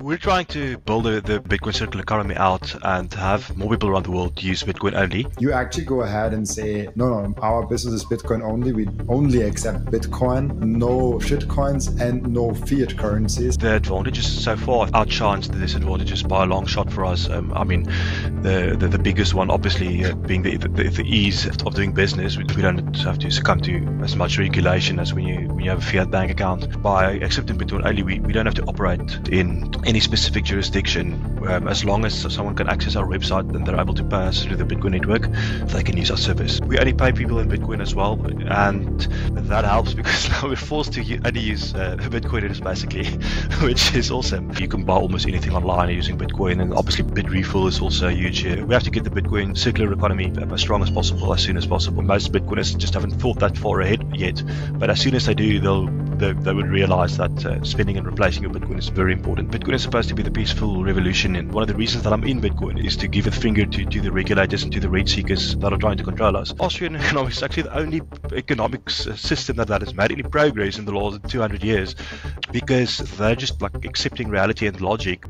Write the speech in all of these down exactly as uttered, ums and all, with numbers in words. We're trying to build a, the Bitcoin circular economy out and have more people around the world use Bitcoin only. You actually go ahead and say, no, no, our business is Bitcoin only. We only accept Bitcoin, no shitcoins and no fiat currencies. The advantages so far outshines the disadvantages by a long shot for us. Um, I mean, the, the, the biggest one obviously uh, being the, the, the ease of doing business. We don't have to succumb to as much regulation as when you, when you have a fiat bank account. By accepting Bitcoin only, we, we don't have to operate in any specific jurisdiction. Um, as long as someone can access our website and they're able to pass through the Bitcoin network, they can use our service. We only pay people in Bitcoin as well, and that helps because now we're forced to only use uh, Bitcoiners basically, which is awesome. You can buy almost anything online using Bitcoin, and obviously BitRefill is also huge here. We have to get the Bitcoin circular economy as strong as possible, as soon as possible. Most Bitcoiners just haven't thought that far ahead yet, but as soon as they do, they'll They, they would realize that uh, spending and replacing your Bitcoin is very important. Bitcoin is supposed to be the peaceful revolution, and one of the reasons that I'm in Bitcoin is to give a finger to, to the regulators and to the rate seekers that are trying to control us. Austrian economics is actually the only economics system that, that has made any progress in the last two hundred years, because they're just like accepting reality and logic.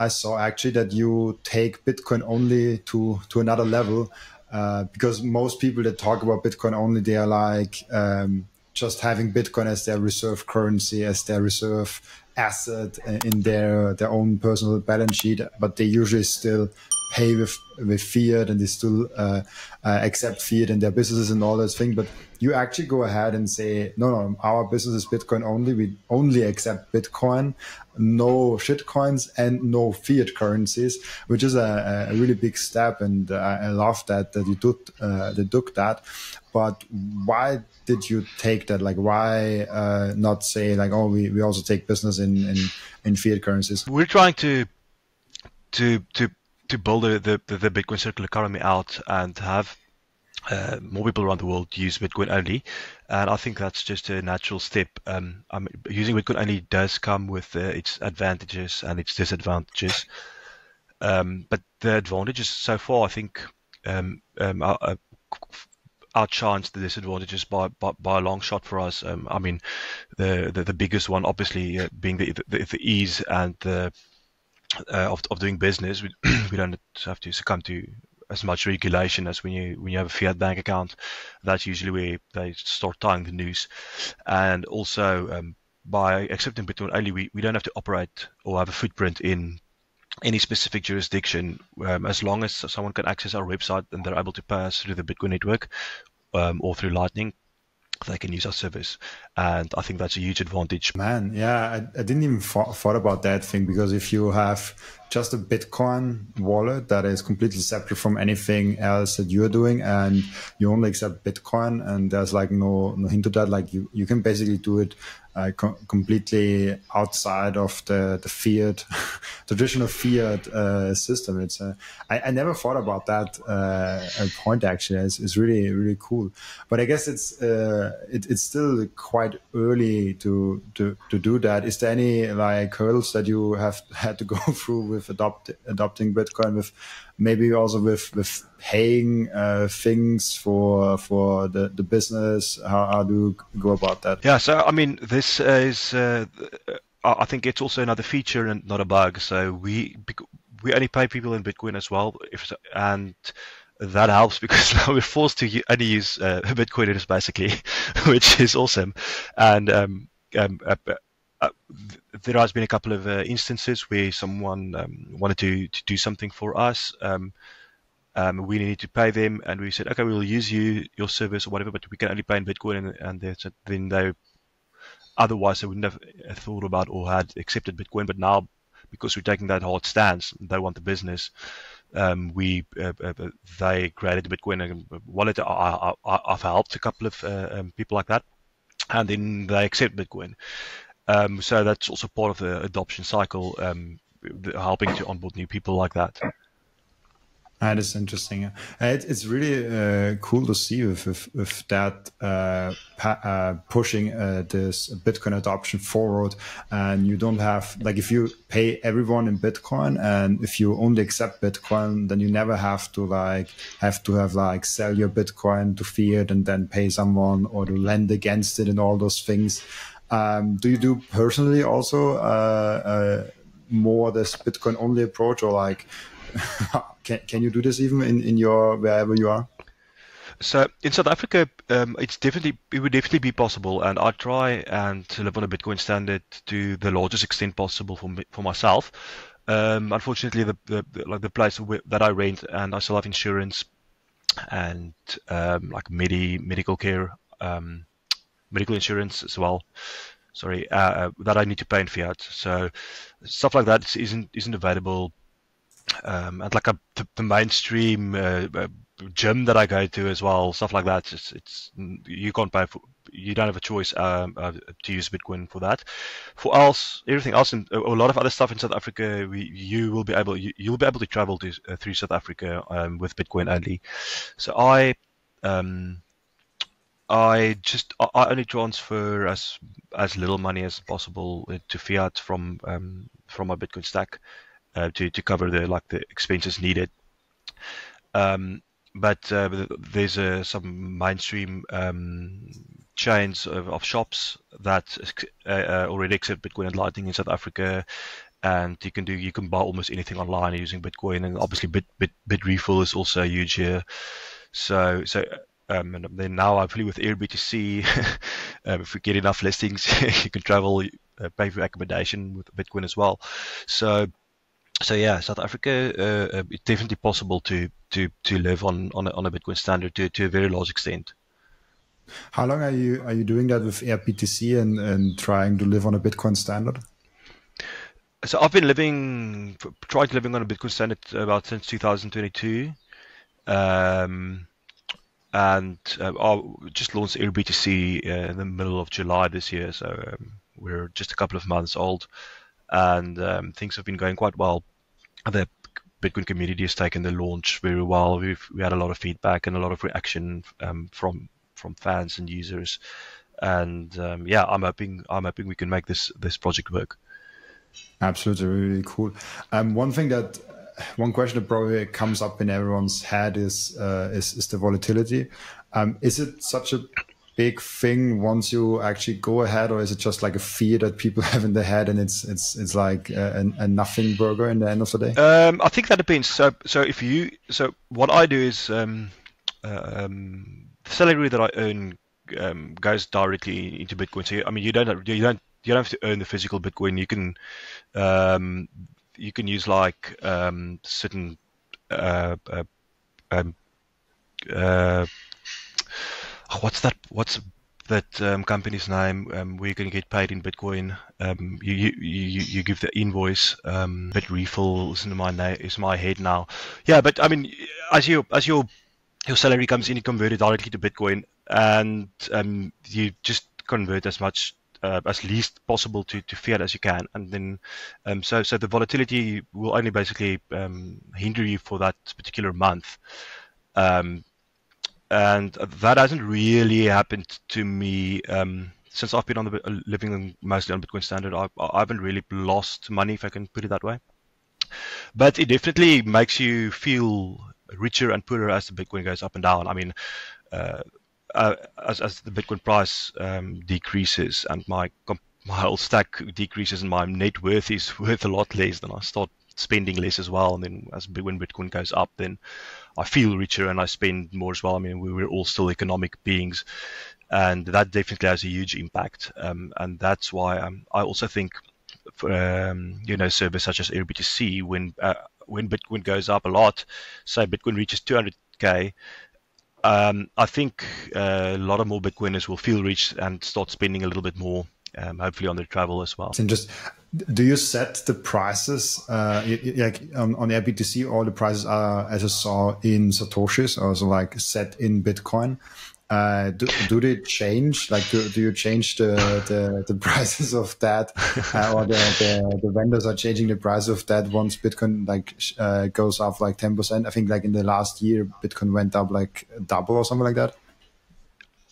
I saw actually that you take Bitcoin only to, to another level. Uh, because most people that talk about Bitcoin only, they are like um, just having Bitcoin as their reserve currency, as their reserve asset in their their own personal balance sheet. But they usually still pay with with fiat, and they still uh, uh, accept fiat in their businesses and all that thing. But you actually go ahead and say, no, no, our business is Bitcoin only. We only accept Bitcoin, no shitcoins and no fiat currencies, which is a, a really big step. And uh, I love that, that you did, uh, they took that. But why did you take that? Like, why uh, not say like, oh, we, we also take business in, in, in fiat currencies? We're trying to, to, to, to build the, the, the Bitcoin circular economy out and have Uh, more people around the world use Bitcoin only, and I think that's just a natural step. Um, I mean, using Bitcoin only does come with uh, its advantages and its disadvantages, um, but the advantages so far, I think, um, um, are, are outshines the disadvantages by, by by a long shot for us. Um, I mean, the, the the biggest one obviously uh, being the, the the ease and the uh, of of doing business. We, we don't have to succumb to as much regulation as when you when you have a fiat bank account. That's usually where they start tying the noose. And also um, by accepting Bitcoin only, we, we don't have to operate or have a footprint in any specific jurisdiction. Um, as long as someone can access our website and they're able to pass through the Bitcoin network um, or through Lightning, they can use our service, and I think that's a huge advantage. Man, yeah, I, I didn't even thought, thought about that thing, because if you have just a Bitcoin wallet that is completely separate from anything else that you're doing, and you only accept Bitcoin, and there's like no, no hint to that, like you, you can basically do it uh, co completely outside of the, the fiat, traditional fiat uh, system. It's uh, I, I never thought about that uh, point actually. It's, it's really, really cool. But I guess it's uh, it, it's still quite early to, to, to do that. Is there any like hurdles that you have had to go through with adopt, adopting Bitcoin, with maybe also with, with paying uh, things for for the, the business? How, how do you go about that? Yeah, so I mean, this is, uh, I think it's also another feature and not a bug. So we we only pay people in Bitcoin as well, if, and that helps because now we're forced to only use uh, Bitcoiners basically, which is awesome. And um, um, uh, Uh, there has been a couple of uh, instances where someone um, wanted to, to do something for us. Um, um, we needed to pay them, and we said, okay, we'll use you, your service or whatever, but we can only pay in Bitcoin. And, and they said, then they, otherwise they wouldn't have thought about or had accepted Bitcoin. But now, because we're taking that hard stance, they want the business. Um, we uh, uh, they created a Bitcoin wallet. I, I, I, I've helped a couple of uh, um, people like that, and then they accept Bitcoin. Um, so that's also part of the adoption cycle, um, helping to onboard new people like that. That is interesting. It, it's really uh, cool to see with, with, with that uh, pa uh, pushing uh, this Bitcoin adoption forward. And you don't have, like, if you pay everyone in Bitcoin and if you only accept Bitcoin, then you never have to like have to have like sell your Bitcoin to fiat and then pay someone or to lend against it and all those things. Um, do you do personally also uh, uh, more this Bitcoin only approach, or like can can you do this even in in your wherever you are? So in South Africa, um, it's definitely it would definitely be possible, and I try and live on a Bitcoin standard to the largest extent possible for me, for myself. Um, unfortunately, the, the, the like the place where, that I rent, and I still have insurance and um, like medi medical care. Um, medical insurance as well, sorry, uh, that I need to pay in fiat. So stuff like that isn't isn't available. Um, and like a, the, the mainstream uh, gym that I go to as well, stuff like that, it's, it's you can't pay for, you don't have a choice um, uh, to use Bitcoin for that. For else, everything else, in, a lot of other stuff in South Africa, we, you will be able you, you'll be able to travel to, uh, through South Africa um, with Bitcoin only. So I. Um, I just I only transfer as as little money as possible to fiat from um, from my Bitcoin stack uh, to to cover the like the expenses needed. Um, but uh, there's uh, some mainstream um, chains of, of shops that uh, already accept Bitcoin and Lightning in South Africa, and you can do you can buy almost anything online using Bitcoin. And obviously, Bit Bit BitRefill is also huge here. So so. Um, and then now, hopefully, with AirBTC, um, if we get enough listings, you can travel, uh, pay for accommodation with Bitcoin as well. So, so yeah, South Africa, uh, it's definitely possible to to to live on on a, on a Bitcoin standard to to a very large extent. How long are you are you doing that with AirBTC and and trying to live on a Bitcoin standard? So I've been living, tried living on a Bitcoin standard about since two thousand twenty-two. Um, And uh, I just launched AirBTC uh, in the middle of July this year, so um, we're just a couple of months old, and um, things have been going quite well. The Bitcoin community has taken the launch very well. We've we had a lot of feedback and a lot of reaction um, from from fans and users, and um, yeah, I'm hoping I'm hoping we can make this this project work. Absolutely, really cool. Um, one thing that. One question that probably comes up in everyone's head is uh, is, is the volatility. Um, is it such a big thing once you actually go ahead, or is it just like a fear that people have in their head, and it's it's it's like a, a nothing burger in the end of the day? Um, I think that depends. So so if you so what I do is um, uh, um, the salary that I earn um, goes directly into Bitcoin. So I mean you don't have, you don't you don't have to earn the physical Bitcoin. You can um, you can use like um, certain uh, uh, um, uh, what's that? What's that um, company's name um, where you can get paid in Bitcoin? Um, you, you you you give the invoice. Um, BitRefill is in my name, is my head now. Yeah, but I mean, as you as your your salary comes in, you convert it directly to Bitcoin, and um, you just convert as much. Uh, as least possible to, to fiat as you can, and then um, so so the volatility will only basically um, hinder you for that particular month, um, and that hasn't really happened to me um, since I've been on the living mostly on Bitcoin Standard. I, I haven't really lost money, if I can put it that way, but it definitely makes you feel richer and poorer as the Bitcoin goes up and down. I mean. Uh, Uh, as, as the Bitcoin price um, decreases and my my whole stack decreases and my net worth is worth a lot less, then I start spending less as well. And then as when Bitcoin goes up, then I feel richer and I spend more as well. I mean, we, we're all still economic beings, and that definitely has a huge impact. Um, and that's why um, I also think, for, um, you know, service such as AirBTC, when uh, when Bitcoin goes up a lot, say Bitcoin reaches two hundred K. Um, I think uh, a lot of more Bitcoiners will feel rich and start spending a little bit more, um, hopefully on their travel as well. And just, do you set the prices uh, like on, on AirBTC? All the prices are, as I saw in Satoshi's, also like set in Bitcoin. Uh, do, do they change? Like, do, do you change the, the, the prices of that, uh, or the, the the vendors are changing the price of that once Bitcoin like uh, goes up like ten percent? I think like in the last year, Bitcoin went up like double or something like that.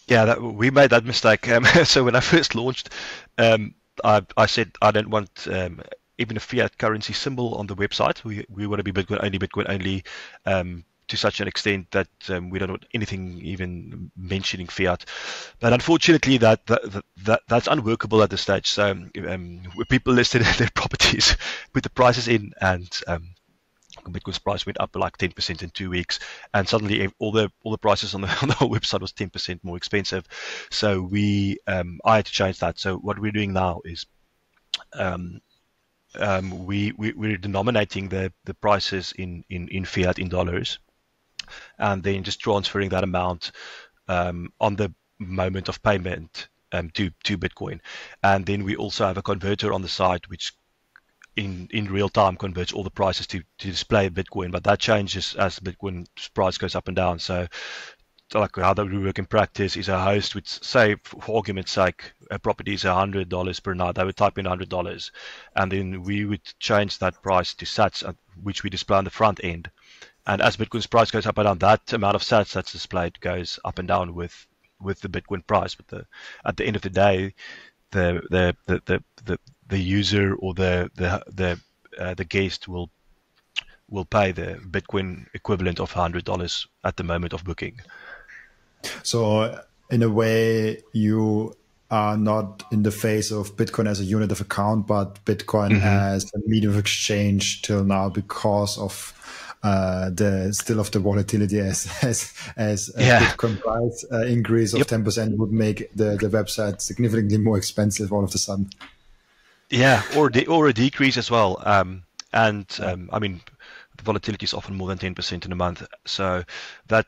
Yeah, that, we made that mistake. Um, so when I first launched, um, I I said I don't want. Um, even a fiat currency symbol on the website, we, we want to be Bitcoin only, Bitcoin only, um, to such an extent that um, we don't know anything even mentioning fiat. But unfortunately, that, that, that that's unworkable at this stage. So um, people listed their properties, put the prices in, and um, Bitcoin's price went up like ten percent in two weeks, and suddenly all the all the prices on the, on the website was ten percent more expensive. So we, um, I had to change that. So what we're doing now is, um, um, we, we we're denominating the the prices in in in fiat, in dollars, and then just transferring that amount um, on the moment of payment um, to to Bitcoin, and then we also have a converter on the site which in in real time converts all the prices to, to display Bitcoin, but that changes as Bitcoin's price goes up and down. So like how that would work in practice is a host would say, for argument's sake, a property is a hundred dollars per night. They would type in hundred dollars, and then we would change that price to sats, which we display on the front end, and as Bitcoin's price goes up and down, that amount of sats that's displayed goes up and down with with the Bitcoin price. But the at the end of the day, the the the the, the the user or the the the uh, the guest will will pay the Bitcoin equivalent of one hundred dollars at the moment of booking. So in a way, you are not in the phase of Bitcoin as a unit of account, but Bitcoin mm-hmm. as a medium of exchange till now, because of uh, the still of the volatility as as as yeah. Bitcoin price uh, increase of yep. ten percent would make the the website significantly more expensive all of a sudden. Yeah, or de or a decrease as well. Um, and um, I mean, the volatility is often more than ten percent in a month. So that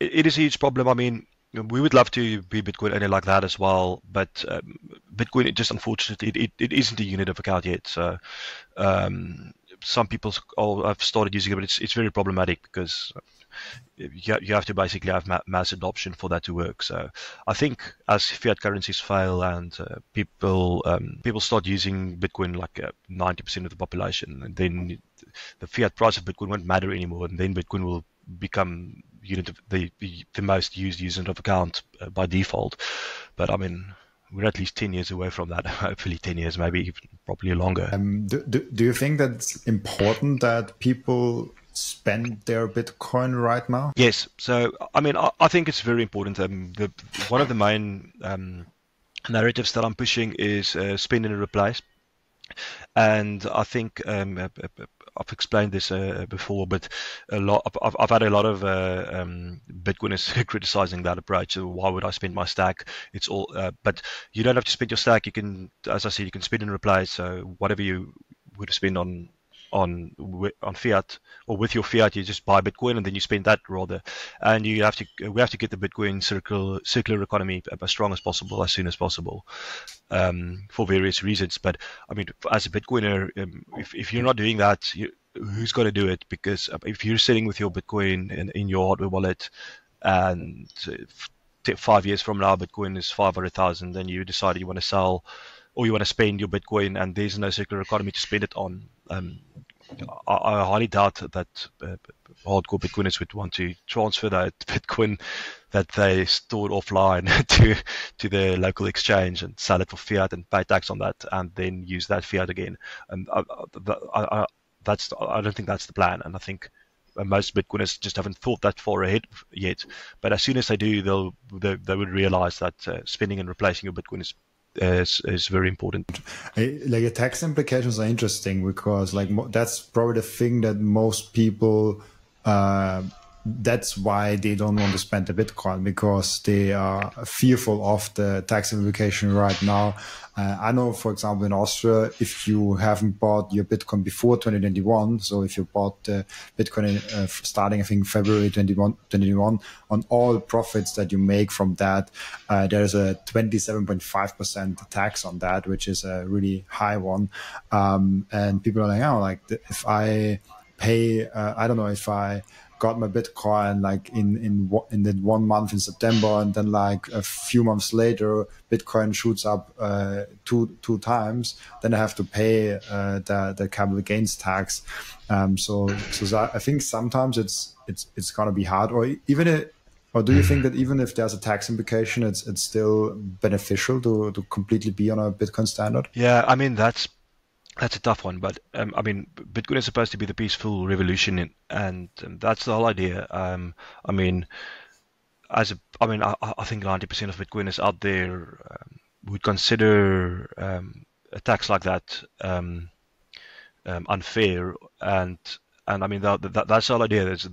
it is a huge problem. I mean, we would love to be Bitcoin only like that as well, but um, Bitcoin, it just unfortunately, it, it, it isn't a unit of account yet. So um, some people have started using it, but it's, it's very problematic because you you have to basically have ma mass adoption for that to work. So I think as fiat currencies fail and uh, people um, people start using Bitcoin like ninety percent uh, of the population, and then the fiat price of Bitcoin won't matter anymore, and then Bitcoin will become unit of the the most used unit of account uh, by default. But I mean, we're at least ten years away from that, hopefully ten years, maybe even probably longer. Um, do, do, do you think that's important that people spend their Bitcoin right now? Yes. So, I mean, I, I think it's very important. Um, the, one of the main um, narratives that I'm pushing is uh, spend and replace. And I think um, I've explained this uh, before, but a lot I've, I've had a lot of uh, um, Bitcoiners criticizing that approach. So why would I spend my stack? It's all, uh, but you don't have to spend your stack. You can, as I said, you can spend and replace. So whatever you would spend on on on fiat or with your fiat, you just buy Bitcoin and then you spend that rather. And you have to we have to get the Bitcoin circular circular economy as strong as possible as soon as possible, um, for various reasons. But I mean, as a Bitcoiner, um, if if you're not doing that, you, who's going to do it? Because if you're sitting with your Bitcoin in, in your hardware wallet, and five years from now Bitcoin is five hundred thousand, and you decide you want to sell or you want to spend your Bitcoin, and there's no circular economy to spend it on. Um, I, I highly doubt that uh, hardcore Bitcoiners would want to transfer that Bitcoin that they stored offline to to their local exchange and sell it for fiat and pay tax on that, and then use that fiat again. And I, I, I, that's I don't think that's the plan. And I think most Bitcoiners just haven't thought that far ahead yet. But as soon as they do, they'll they, they would realize that uh, spending and replacing your Bitcoin is Uh, is, is very important. Like the tax implications are interesting, because like that's probably the thing that most people uh, that's why they don't want to spend the Bitcoin, because they are fearful of the tax implication right now. Uh, I know, for example, in Austria, if you haven't bought your Bitcoin before twenty twenty-one, so if you bought the Bitcoin uh, starting, I think, February twenty-first, twenty twenty-one, on all profits that you make from that, uh, there's a twenty-seven point five percent tax on that, which is a really high one. Um, and people are like, oh, like if I pay, uh, I don't know, if I got my Bitcoin like in in in the one month in September, and then like a few months later, Bitcoin shoots up uh, two two times. Then I have to pay uh, the the capital gains tax. Um, so so I think sometimes it's it's it's gonna be hard. Or even it, or do you think that even if there's a tax implication, it's it's still beneficial to to completely be on a Bitcoin standard? Yeah, I mean that's That's a tough one, but um, I mean, Bitcoin is supposed to be the peaceful revolution, and, and, and that's the whole idea. Um, I mean, as a, I mean, I, I think ninety percent of Bitcoiners out there um, would consider um, attacks like that um, um, unfair, and and I mean that, that that's the whole idea. That's,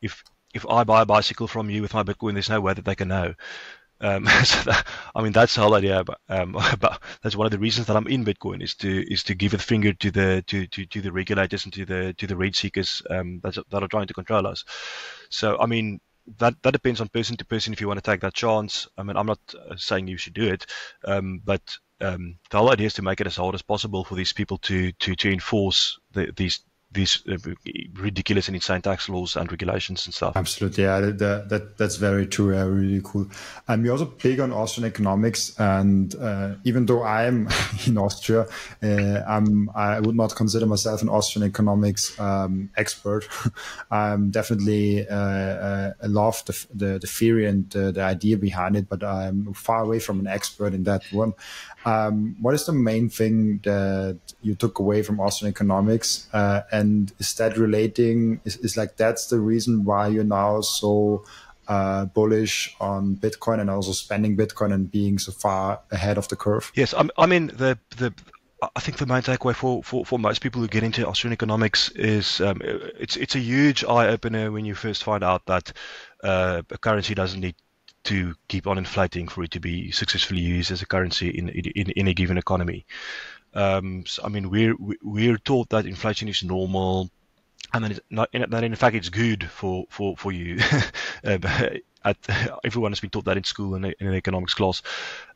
if if I buy a bicycle from you with my Bitcoin, there's no way that they can know. Um, so that, I mean, that's the whole idea. But, um, but that's one of the reasons that I'm in Bitcoin is to is to give a finger to the to, to, to the regulators and to the to the rate seekers um, that that are trying to control us. So I mean, that that depends on person to person if you want to take that chance. I mean, I'm not saying you should do it, um, but um, the whole idea is to make it as hard as possible for these people to to to enforce the, these. these ridiculous and insane tax laws and regulations and stuff. Absolutely, yeah, that, that, that's very true, yeah, really cool. Um, you're also big on Austrian economics, and uh, even though I'm in Austria, uh, I'm, I would not consider myself an Austrian economics um, expert. I'm definitely, uh, uh, I love the, the, the theory and uh, the idea behind it, but I'm far away from an expert in that one. Um, what is the main thing that you took away from Austrian economics, uh, and And is that relating? Is, is like that's the reason why you're now so uh, bullish on Bitcoin and also spending Bitcoin and being so far ahead of the curve? Yes, I, I mean the the I think the main takeaway for, for, for most people who get into Austrian economics is um, it's it's a huge eye opener when you first find out that uh, a currency doesn't need to keep on inflating for it to be successfully used as a currency in in, in a given economy. Um, so, I mean, we're we're taught that inflation is normal, and that, not, that in fact it's good for for for you. um, at, everyone has been taught that in school and in an economics class.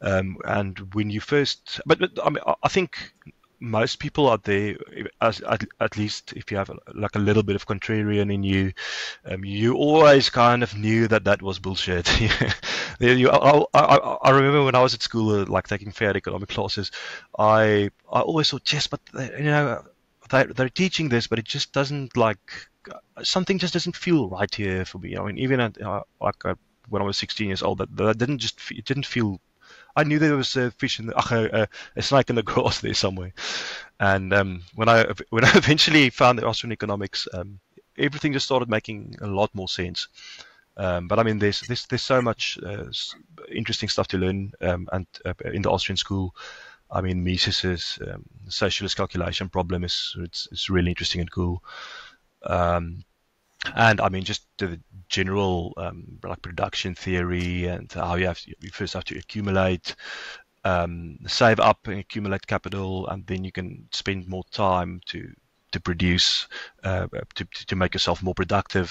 Um, and when you first, but, but I mean, I think most people out there, as, at, at least if you have like a little bit of contrarian in you, um, you always kind of knew that that was bullshit. you, I, I, I remember when I was at school, like taking fair economic classes, I I always thought, yes, but they, you know, they, they're teaching this, but it just doesn't like something just doesn't feel right here for me. I mean, even at, uh, like uh, when I was sixteen years old, that, that didn't just it didn't feel. I knew there was a fish in the, uh, a snake in the grass there somewhere, and um, when I when I eventually found the Austrian economics, um, everything just started making a lot more sense. Um, but I mean, there's there's there's so much uh, interesting stuff to learn, um, and uh, in the Austrian school, I mean, Mises's um, socialist calculation problem is it's, it's really interesting and cool. Um, And I mean, just the general um, like production theory and how you have to, you first have to accumulate, um, save up and accumulate capital, and then you can spend more time to to produce, uh, to to make yourself more productive,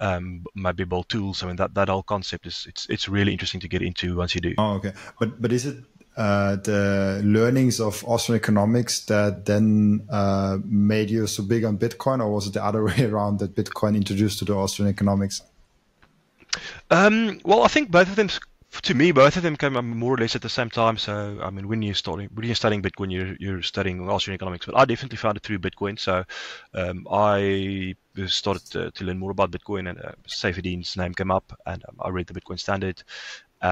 um, maybe build tools. I mean, that that whole concept is it's it's really interesting to get into once you do. Oh, okay, but but is it? Uh, the learnings of Austrian economics that then uh, made you so big on Bitcoin, or was it the other way around that Bitcoin introduced to the Austrian economics? Um, well, I think both of them, to me, both of them came more or less at the same time. So, I mean, when you're studying, when you're studying Bitcoin, you're, you're studying Austrian economics. But I definitely found it through Bitcoin. So, um, I started to, to learn more about Bitcoin, and uh, Saifedean's name came up, and um, I read the Bitcoin Standard.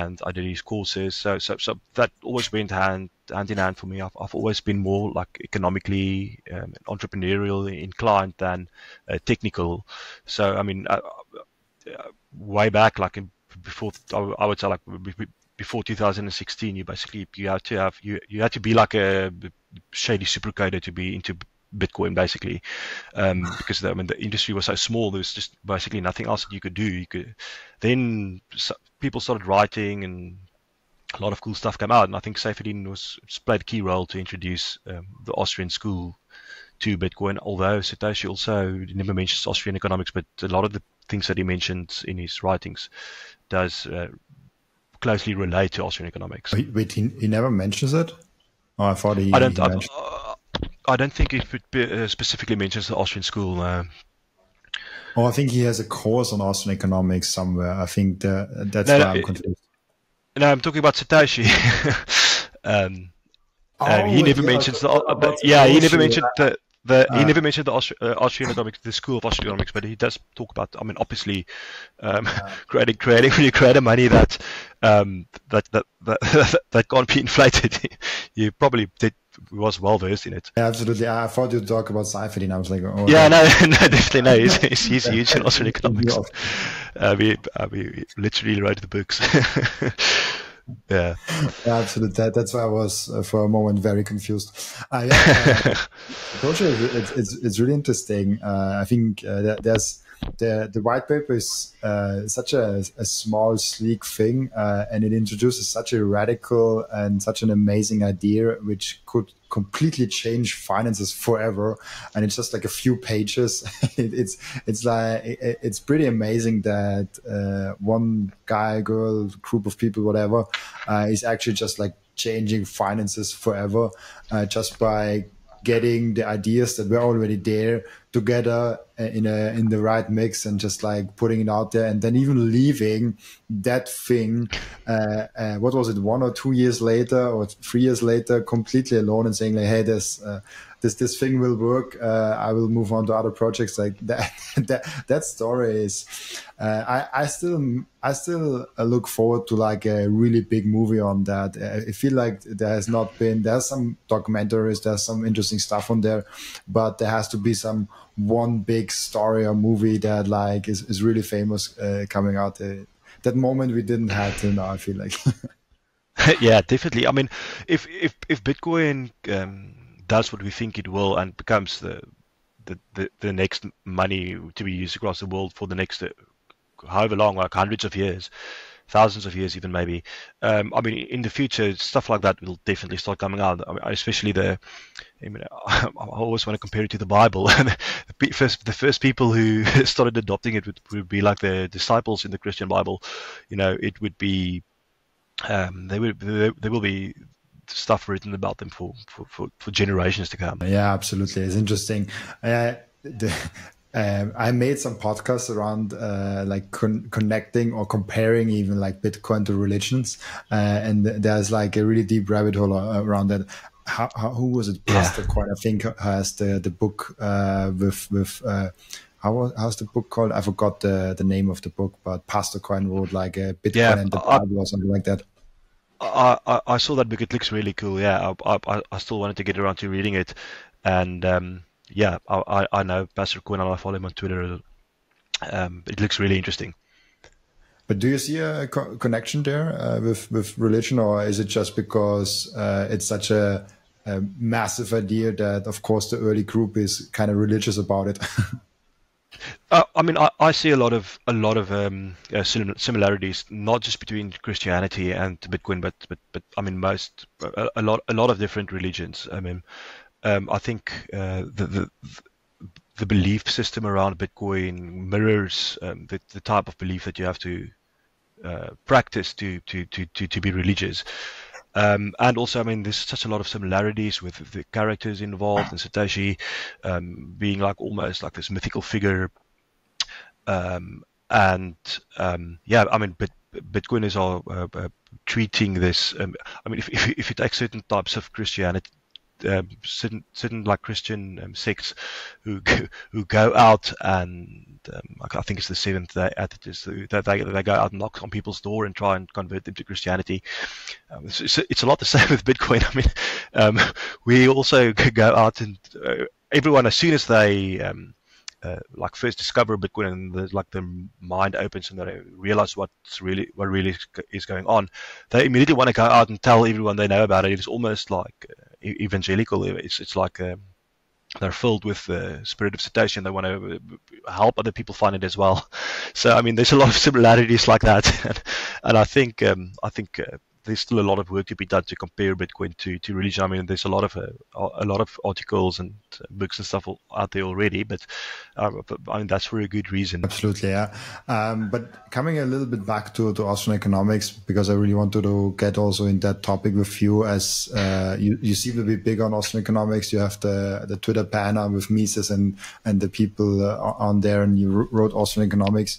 And I did these courses, so so so that always went hand hand in hand for me. I've I've always been more like economically um, entrepreneurial inclined than uh, technical. So I mean, uh, uh, way back, like in, before, I would say like before two thousand sixteen, you basically you had to have you you had to be like a shady supercoder to be into Bitcoin, basically, um, because I mean the industry was so small. There was just basically nothing else that you could do. You could then so, people started writing, and a lot of cool stuff came out. And I think Saifedean was played a key role to introduce um, the Austrian school to Bitcoin. Although Satoshi also never mentions Austrian economics, but a lot of the things that he mentions in his writings does uh, closely relate to Austrian economics. Wait, he, he never mentions it? Oh, I thought he. I don't. He I, uh, I don't think it would be, uh, specifically mentions the Austrian school. Uh, Oh, I think he has a course on Austrian economics somewhere. I think the, that's no, why I'm confused. No, I'm talking about Satoshi. um, oh, uh, he never yeah, mentions the. Uh, yeah, he never mentioned the. The, uh, he never mentioned the Austri uh, Austrian economics, the school of Austrian economics, but he does talk about, I mean, obviously, um, uh, creating, creating, when you create a money that, um, that, that, that, that can't be inflated, you probably did, was well versed in it. Yeah, absolutely. I thought you'd talk about Saifedean. I was like, oh. Yeah, no, no, definitely no. He's, he's, he's huge in Austrian economics. Uh, we, uh, we literally wrote the books. Yeah. Yeah, absolutely. That, that's why I was uh, for a moment very confused. Uh, yeah, uh, it's, it's it's really interesting. Uh, I think uh, there, there's the the white paper is uh, such a, a small, sleek thing, uh, and it introduces such a radical and such an amazing idea, which could completely change finances forever. And it's just like a few pages. it, it's it's like it, it's pretty amazing that uh, one guy, girl, group of people, whatever, uh, is actually just like changing finances forever, uh, just by getting the ideas that were already there together in a in the right mix, and just like putting it out there, and then even leaving that thing. Uh, uh, what was it? One or two years later, or three years later, completely alone, and saying like, "Hey, this uh, this this thing will work. Uh, I will move on to other projects." Like that. that, that story is. Uh, I I still I still look forward to like a really big movie on that. I feel like there has not been. There's some documentaries. There's some interesting stuff on there, but there has to be some one big story or movie that like is, is really famous uh, coming out. Uh, that moment we didn't have till now, I feel like. Yeah, definitely. I mean, if if if Bitcoin um, does what we think it will and becomes the the the, the next money to be used across the world for the next uh, however long, like hundreds of years, thousands of years, even maybe. Um, I mean, in the future, stuff like that will definitely start coming out. I mean, especially the, I mean, I always want to compare it to the Bible. the first, the first people who started adopting it would, would be like the disciples in the Christian Bible. You know, it would be, um, they would, there will be stuff written about them for, for, for, for generations to come. Yeah, absolutely. It's interesting. Uh, the Um, I made some podcasts around uh, like con connecting or comparing even like Bitcoin to religions, uh, and there's like a really deep rabbit hole around that. How, how, who was it? Pastor Coin, I think, has the the book uh, with with uh, how how's the book called? I forgot the the name of the book, but Pastor Coin wrote like a Bitcoin yeah, and the Bible or something like that. I, I I saw that book. It looks really cool. Yeah, I I, I still wanted to get around to reading it, and. Um... Yeah, I I know Pastor Coin, and I follow him on Twitter. Um, it looks really interesting. But do you see a co connection there uh, with with religion, or is it just because uh, it's such a, a massive idea that, of course, the early group is kind of religious about it? uh, I mean, I, I see a lot of a lot of um, uh, similarities, not just between Christianity and Bitcoin, but but but I mean, most a, a lot a lot of different religions. I mean. Um, I think uh, the, the the belief system around Bitcoin mirrors um, the, the type of belief that you have to uh, practice to, to to to to be religious, um, and also I mean there's such a lot of similarities with the characters involved, and Satoshi um, being like almost like this mythical figure, um, and um, yeah, I mean, but. Bitcoiners are uh, uh, treating this. Um, I mean, if, if if you take certain types of Christianity. Um, certain, certain like Christian um, sects who go, who go out and um, I think it's the Seventh Day Adventists that they, they go out and knock on people's door and try and convert them to Christianity. Um, it's, it's, it's a lot the same with Bitcoin. I mean, um, we also go out and uh, everyone, as soon as they um, uh, like first discover Bitcoin and the, like their mind opens and they realize what's really what really is going on, they immediately want to go out and tell everyone they know about it. It's almost like uh, evangelical. It's it's like um, they're filled with the spirit of Satoshi. They want to help other people find it as well. So I mean, there's a lot of similarities like that, and, and I think um, I think uh, there's still a lot of work to be done to compare Bitcoin to to religion. I mean, there's a lot of uh, a lot of articles and books and stuff out there already, but, uh, but I mean that's for a good reason. Absolutely, yeah. Um, but coming a little bit back to to Austrian economics, because I really wanted to get also in that topic with you, as uh, you you seem to be big on Austrian economics. You have the the Twitter banner with Mises and and the people uh, on there, and you wrote Austrian economics.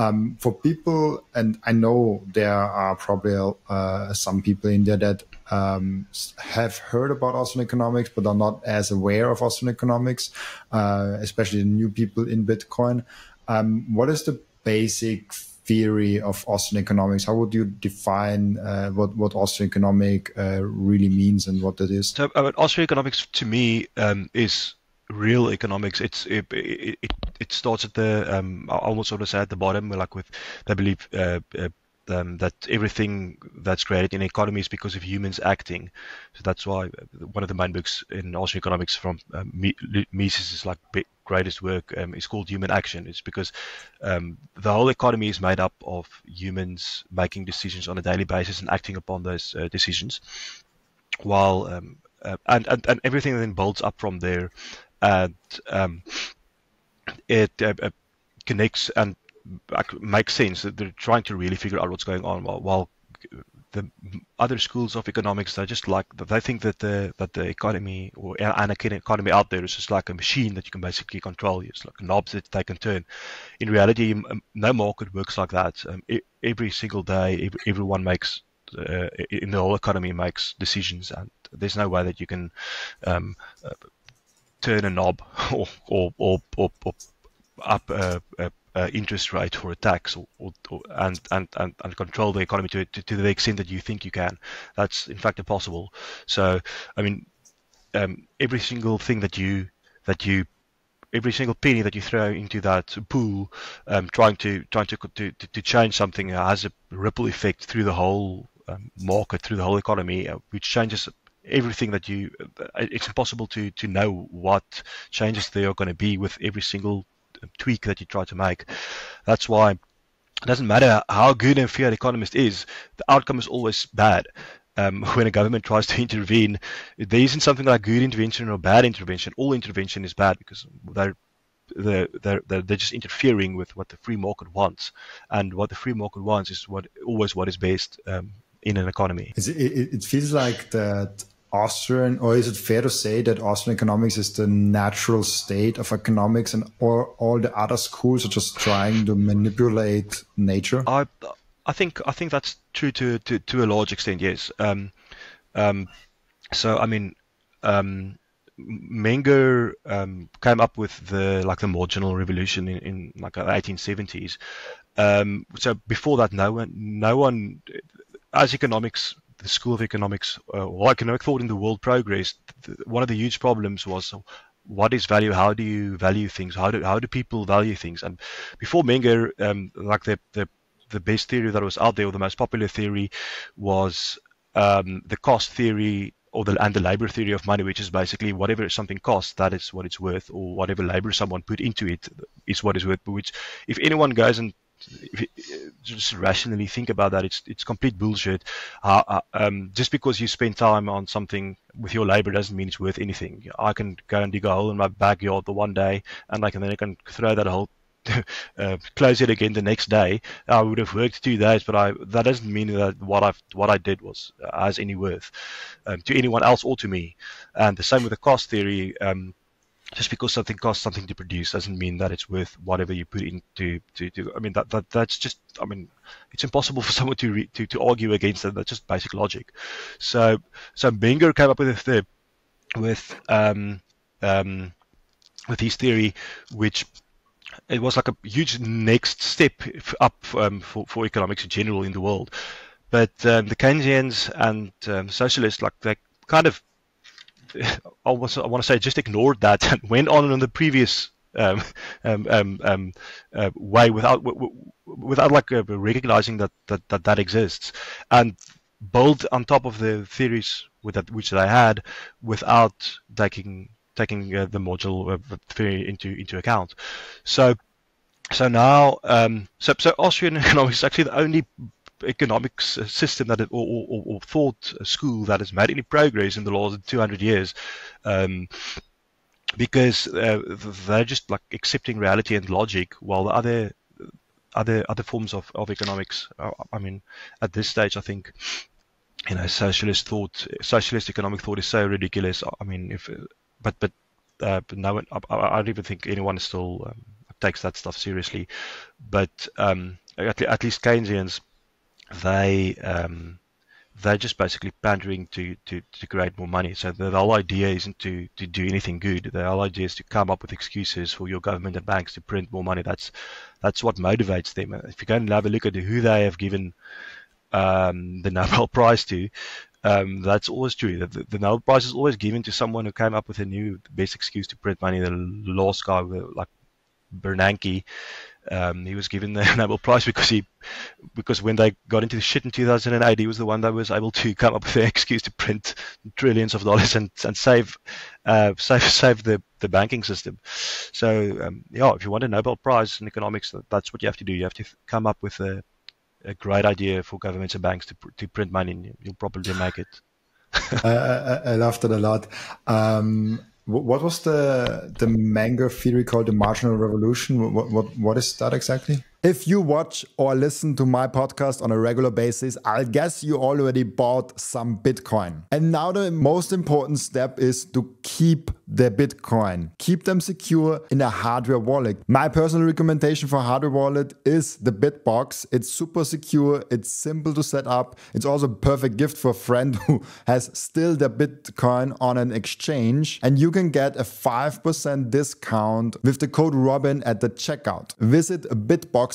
Um, for people, and I know there are probably uh, some people in there that um, have heard about Austrian economics, but are not as aware of Austrian economics, uh, especially new people in Bitcoin. Um, what is the basic theory of Austrian economics? How would you define uh, what, what Austrian economic uh, really means and what that is? So, uh, Austrian economics to me um, is real economics. It's it it, it, it starts at the um, I almost sort of say at the bottom, like with they believe uh, uh, um, that everything that's created in economy is because of humans acting. So that's why one of the main books in Austrian economics from um, Mises is like big, greatest work um, is called Human Action. It's because um, the whole economy is made up of humans making decisions on a daily basis and acting upon those uh, decisions, while um, uh, and, and and everything then builds up from there, and um, it uh, uh, connects and makes sense. They're trying to really figure out what's going on, while, while the other schools of economics, they just like they think that the that the economy or an economy out there is just like a machine that you can basically control. It's like knobs that they can turn. In reality, no market works like that. Um, every single day, everyone makes uh, in the whole economy makes decisions, and there's no way that you can um, uh, turn a knob or or or, or, or up a. a Uh, interest rate or a tax, or, or, or and, and and and control the economy to, to to the extent that you think you can. That's in fact impossible. So I mean, um, every single thing that you that you, every single penny that you throw into that pool, um, trying to trying to to to change something has a ripple effect through the whole um, market, through the whole economy, uh, which changes everything that you. It's impossible to to know what changes there are going to be with every single tweak that you try to make. That's why it doesn't matter how good a fiat economist is, the outcome is always bad. Um, when a government tries to intervene, there isn't something like good intervention or bad intervention. All intervention is bad because they're they're they're, they're just interfering with what the free market wants, and what the free market wants is what always what is best um, in an economy. It, it feels like that. Austrian, or is it fair to say that Austrian economics is the natural state of economics, and or all the other schools are just trying to manipulate nature? I, I think I think that's true to to, to a large extent. Yes. Um, um, so I mean, um, Menger um, came up with the like the marginal revolution in, in like the eighteen seventies. Um, so before that, no one, no one, as economics. The School of Economics, uh, or economic thought in the world progressed, one of the huge problems was what is value? How do you value things? How do how do people value things? And before Menger, um, like the, the the best theory that was out there, or the most popular theory, was um, the cost theory, or the and the labor theory of money, which is basically whatever something costs, that is what it's worth, or whatever labor someone put into it is what it's worth. But which, if anyone goes and If you just rationally think about that, it's it's complete bullshit. Uh, um, just because you spend time on something with your labor doesn't mean it's worth anything. I can go and dig a hole in my backyard the one day, and I can then I can throw that hole, uh, close it again the next day. I would have worked two days, but I that doesn't mean that what I what I did was uh, has any worth um, to anyone else or to me. And the same with the cost theory. Um, Just because something costs something to produce doesn't mean that it's worth whatever you put into to, to. I mean that that that's just. I mean, it's impossible for someone to re, to to argue against that. That's just basic logic. So so Menger came up with the with um um with his theory, which it was like a huge next step up um, for for economics in general in the world. But um, the Keynesians and um, socialists like they kind of. I want to say just ignored that and went on in the previous um, um, um, um, uh, way without without like uh, recognizing that, that that that exists, and built on top of the theories with that which they had without taking taking uh, the module uh, theory into into account. So so now um, so so Austrian economics is actually the only economics system that, or, or, or thought school that has made any progress in the last two hundred years, um, because uh, they're just like accepting reality and logic, while the other other other forms of, of economics, I mean, at this stage, I think, you know, socialist thought, socialist economic thought is so ridiculous. I mean, if but but, uh, but no one, I, I don't even think anyone is still um, takes that stuff seriously. But um, at, at least Keynesians. They um, they're just basically pandering to, to, to create more money. So the whole idea isn't to, to do anything good. The whole idea is to come up with excuses for your government and banks to print more money. That's that's what motivates them. If you go and have a look at who they have given um, the Nobel Prize to, um, that's always true. The, the Nobel Prize is always given to someone who came up with a new best excuse to print money. The last guy, like Bernanke, Um, he was given the Nobel Prize because he, because when they got into the shit in two thousand eight, he was the one that was able to come up with an excuse to print trillions of dollars and and save, uh, save save the the banking system. So um, yeah, if you want a Nobel Prize in economics, that's what you have to do. You have to come up with a, a great idea for governments and banks to to print money, and you'll probably make it. I, I, I loved it a lot. Um... What was the the Menger theory called? The marginal revolution? What what what is that exactly? If you watch or listen to my podcast on a regular basis, I guess you already bought some Bitcoin. And now the most important step is to keep the Bitcoin. Keep them secure in a hardware wallet. My personal recommendation for hardware wallet is the BitBox. It's super secure. It's simple to set up. It's also a perfect gift for a friend who has still their Bitcoin on an exchange. And you can get a five percent discount with the code Robin at the checkout. Visit BitBox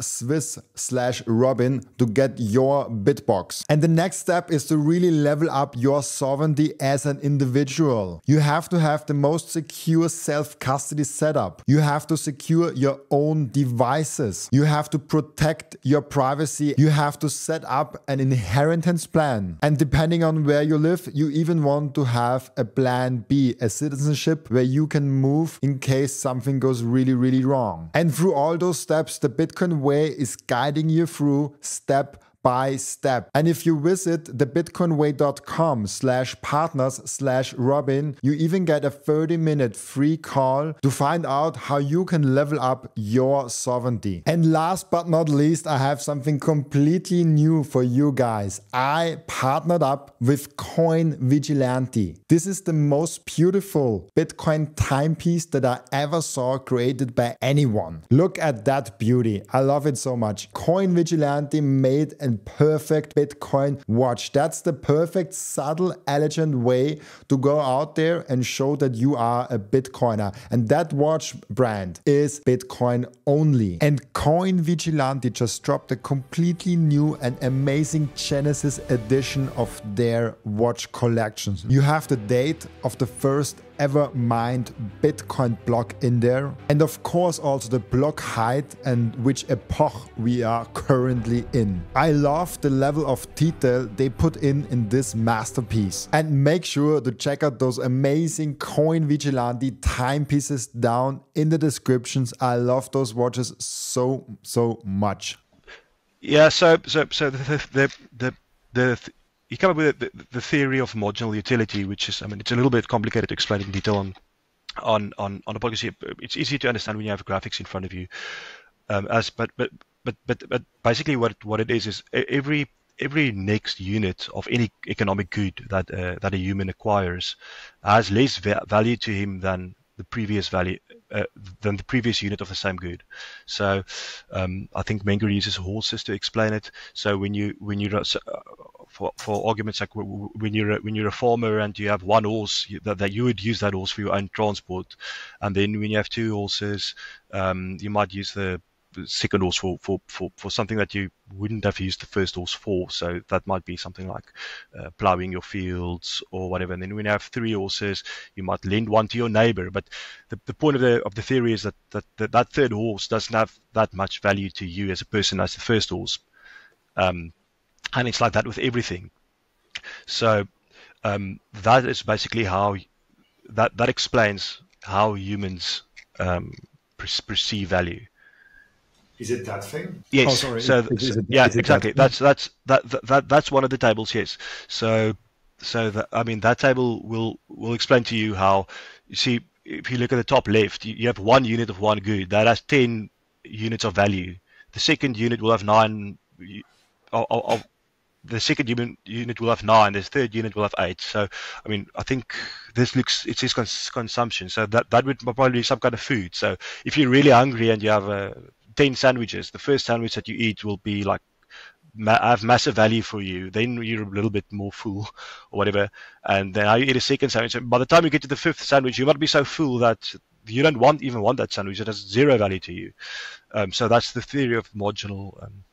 .swiss slash robin to get your BitBox. And the next step is to really level up your sovereignty as an individual. You have to have the most secure self-custody setup. You have to secure your own devices. You have to protect your privacy. You have to set up an inheritance plan. And depending on where you live, you even want to have a plan B, a citizenship where you can move in case something goes really, really wrong. And through all those steps, the Bitcoin Way is guiding you through step by step. And if you visit thebitcoinway.com slash partners slash Robin, you even get a thirty minute free call to find out how you can level up your sovereignty. And last but not least, I have something completely new for you guys. I partnered up with Coin Vigilante. This is the most beautiful Bitcoin timepiece that I ever saw created by anyone. Look at that beauty. I love it so much. Coin Vigilante made an perfect Bitcoin watch. That's the perfect, subtle, elegant way to go out there and show that you are a Bitcoiner. And that watch brand is Bitcoin only. And Coin Vigilante just dropped a completely new and amazing Genesis edition of their watch collections. You have the date of the first ever mined Bitcoin block in there. And of course also the block height and which epoch we are currently in. I love the level of detail they put in in this masterpiece. And make sure to check out those amazing Coin Vigilante timepieces down in the descriptions. I love those watches so, so much. Yeah, so so so the the the, the th you come up with the, the theory of marginal utility, which is, I mean, it's a little bit complicated to explain in detail on on on, on a podcast. It's easy to understand when you have graphics in front of you. Um, as but but but but but basically, what what it is is every every next unit of any economic good that uh, that a human acquires has less va value to him than the previous value uh, than the previous unit of the same good. So um, I think Menger uses horses to explain it. So when you when you uh, for for arguments like when you're a, when you're a farmer and you have one horse, you, that, that you would use that horse for your own transport, and then when you have two horses, um, you might use the second horse for, for for for something that you wouldn't have used the first horse for. So that might be something like uh, plowing your fields or whatever. And then when you have three horses, you might lend one to your neighbor. But the, the point of the of the theory is that, that that that third horse doesn't have that much value to you as a person as the first horse, um, and it's like that with everything. So um, that is basically how that that explains how humans um, perceive value. Is it that thing? Yes. Oh, sorry. So, is, is it, yeah, is exactly. That that's that's that, that that that's one of the tables. Yes. So, so that, I mean, that table will will explain to you how. You see, if you look at the top left, you, you have one unit of one good that has ten units of value. The second unit will have nine. Of, of, the second unit will have nine. The third unit will have eight. So, I mean, I think this looks, it's his cons consumption. So that that would probably be some kind of food. So if you're really hungry and you have a ten sandwiches, the first sandwich that you eat will be like ma I have massive value for you, then you're a little bit more full or whatever, and then I eat a second sandwich. So by the time you get to the fifth sandwich, you might be so full that you don't want even want that sandwich. It has zero value to you. Um, so that's the theory of marginal um,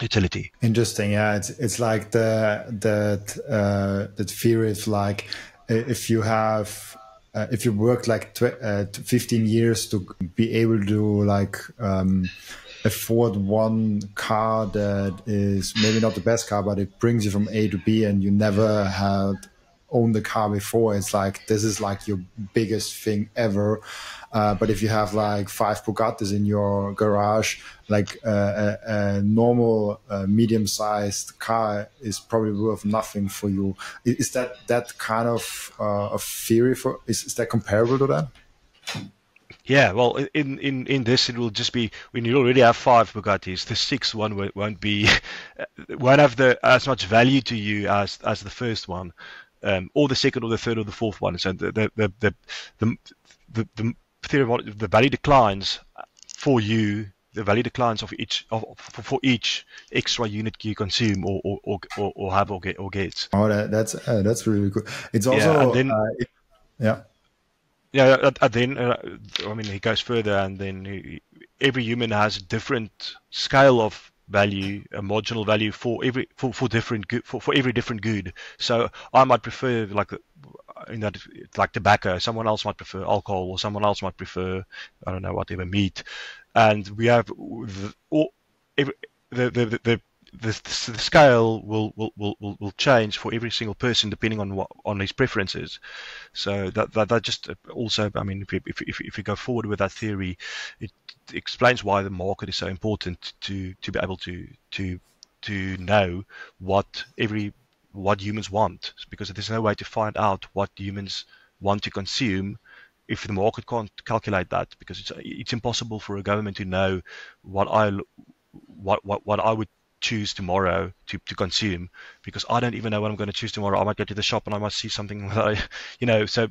utility. Interesting. Yeah, it's it's like the that uh, that theory is like if you have. Uh, if you worked like tw uh, fifteen years to be able to like um, afford one car that is maybe not the best car, but it brings you from A to B, and you never had owned the car before, it's like this is like your biggest thing ever. Uh, but if you have like five Bugattis in your garage, like uh, a, a normal uh, medium-sized car is probably worth nothing for you. Is that that kind of uh, of theory for? Is, is that comparable to that? Yeah, well, in in in this, it will just be when you already have five Bugattis, the sixth one won't be won't have the as much value to you as as the first one, um, or the second, or the third, or the fourth one. So the the the the, the, the, the theory of the value declines for you. The value declines of each of, for each extra unit you consume or or or, or have or get or get. Oh, that, that's uh, that's really cool. It's also yeah, and then, uh, it, yeah, yeah. And then uh, I mean, he goes further, and then he, every human has a different scale of value, a marginal value for every for for different good for for every different good. So I might prefer like. In that, like tobacco, someone else might prefer alcohol, or someone else might prefer, I don't know, whatever meat, and we have the all, every, the, the, the, the the the scale will will will will change for every single person depending on what on his preferences. So that that, that just also, I mean, if if if, if you go forward with that theory, it explains why the market is so important to to be able to to to know what every what humans want, because there's no way to find out what humans want to consume if the market can't calculate that, because it's it's impossible for a government to know what I what what, what I would choose tomorrow to, to consume, because I don't even know what I'm going to choose tomorrow. I might go to the shop and I might see something that I, you know, so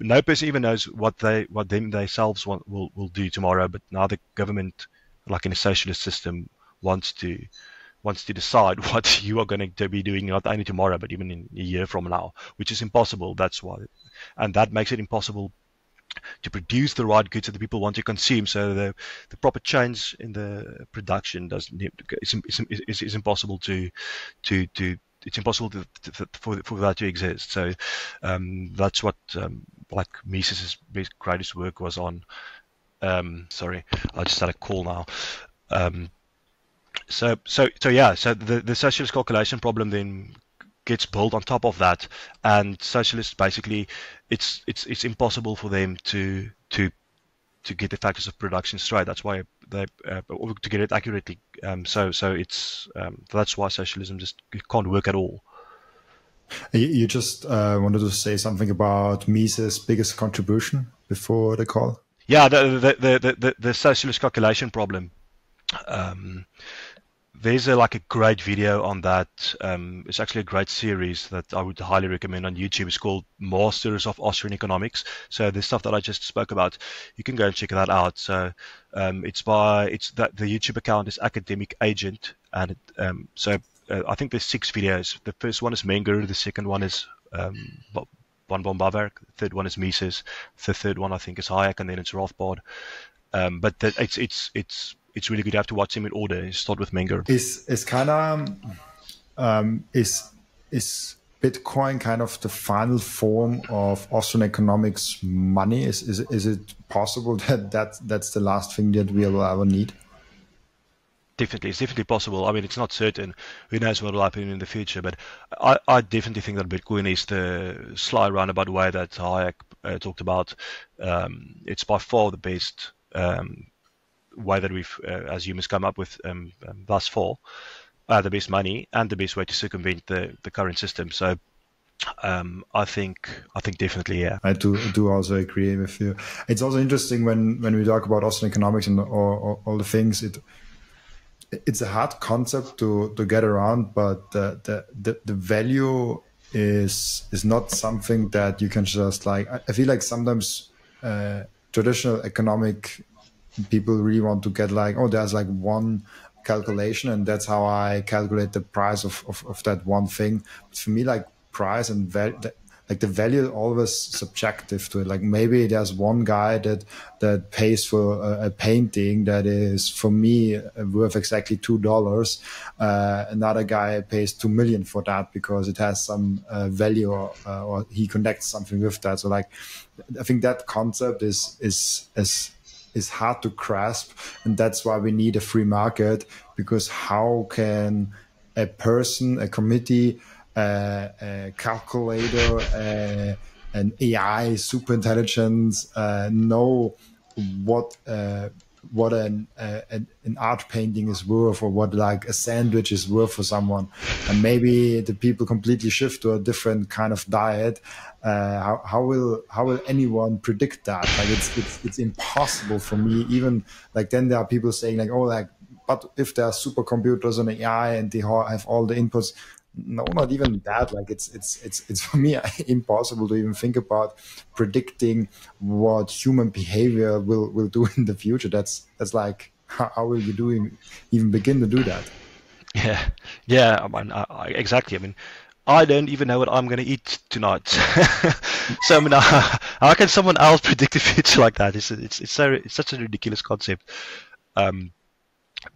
no person even knows what they what them themselves want will, will do tomorrow. But now the government, like in a socialist system, wants to wants to decide what you are going to be doing, not only tomorrow, but even in a year from now, which is impossible. That's why, and that makes it impossible to produce the right goods that the people want to consume. So the the proper change in the production doesn't it's it's, it's impossible to to to it's impossible to, to, for for that to exist. So um, that's what um, like Mises's greatest work was on. Um, sorry, I just had a call now. Um, So, so, so, yeah. So the the socialist calculation problem then gets built on top of that, and socialists basically, it's it's it's impossible for them to to to get the factors of production straight. That's why they uh, to get it accurately. Um, so, so it's um, that's why socialism just can't work at all. You just uh, wanted to say something about Mises' biggest contribution before the call. Yeah, the the the the, the, the socialist calculation problem. Um, There's a, like a great video on that. Um, it's actually a great series that I would highly recommend on YouTube. It's called Masters of Austrian Economics. So the stuff that I just spoke about, you can go and check that out. So um, it's by it's that the YouTube account is Academic Agent, and it, um, so uh, I think there's six videos. The first one is Menger. The second one is um, von Böhm-Bawerk. The third one is Mises. The third one I think is Hayek, and then it's Rothbard. Um, but the, it's it's it's It's really good to have to watch him in order. Start with Menger. Is is kind of um, is is Bitcoin kind of the final form of Austrian economics money? Is is is it possible that, that that's the last thing that we will ever need? Definitely, it's definitely possible. I mean, it's not certain. Who knows what will happen in the future? But I, I definitely think that Bitcoin is the sly roundabout way that Hayek uh, talked about. Um, it's by far the best. Um, way that we've uh, as humans come up with um, um, thus far, uh, the best money and the best way to circumvent the, the current system. So um, I think I think definitely, yeah. I do do also agree with you. It's also interesting when when we talk about Austrian economics and all, all, all the things. It it's a hard concept to to get around, but the the the, the value is is not something that you can just like. I feel like sometimes uh, traditional economic people really want to get like, oh, there's like one calculation, and that's how I calculate the price of, of, of that one thing. But for me, like price and value, like the value always subjective to it. Like maybe there's one guy that that pays for a, a painting that is for me worth exactly two dollars. Uh, another guy pays two million for that because it has some uh, value, or, uh, or he connects something with that. So like, I think that concept is is is is hard to grasp, and that's why we need a free market. Because how can a person, a committee, Uh, a calculator, uh, an A I, super intelligence, uh, know what uh, what an, uh, an art painting is worth, or what like a sandwich is worth for someone? And maybe the people completely shift to a different kind of diet. Uh, how, how will how will anyone predict that? Like it's it's it's impossible for me. Even like then there are people saying like, oh, like but if there are supercomputers and A I and they have all the inputs. No, not even that. Like it's it's it's it's for me impossible to even think about predicting what human behavior will will do in the future. That's that's like how, how will you do even begin to do that? Yeah, yeah, I mean, I, I, exactly. I mean, I don't even know what I'm going to eat tonight. So I mean, I, how can someone else predict the future like that? It's it's it's so it's such a ridiculous concept. Um,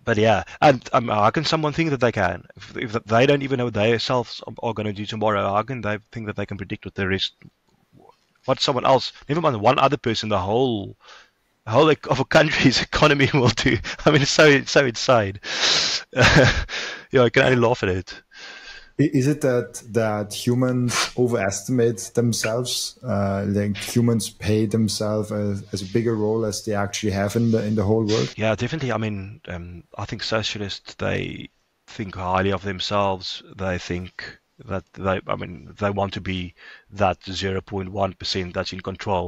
But yeah, and um, how can someone think that they can? If, if they don't even know what they themselves are going to do tomorrow, how can they think that they can predict what the rest, what someone else, never mind one other person, the whole, whole of a country's economy will do? I mean, it's so it's so insane. Uh, yeah, I can only laugh at it. Is it that that humans overestimate themselves? Uh, like humans pay themselves as, as a bigger role as they actually have in the in the whole world? Yeah, definitely. I mean, um, I think socialists, they think highly of themselves. They think that they, I mean, they want to be that zero point one percent that's in control.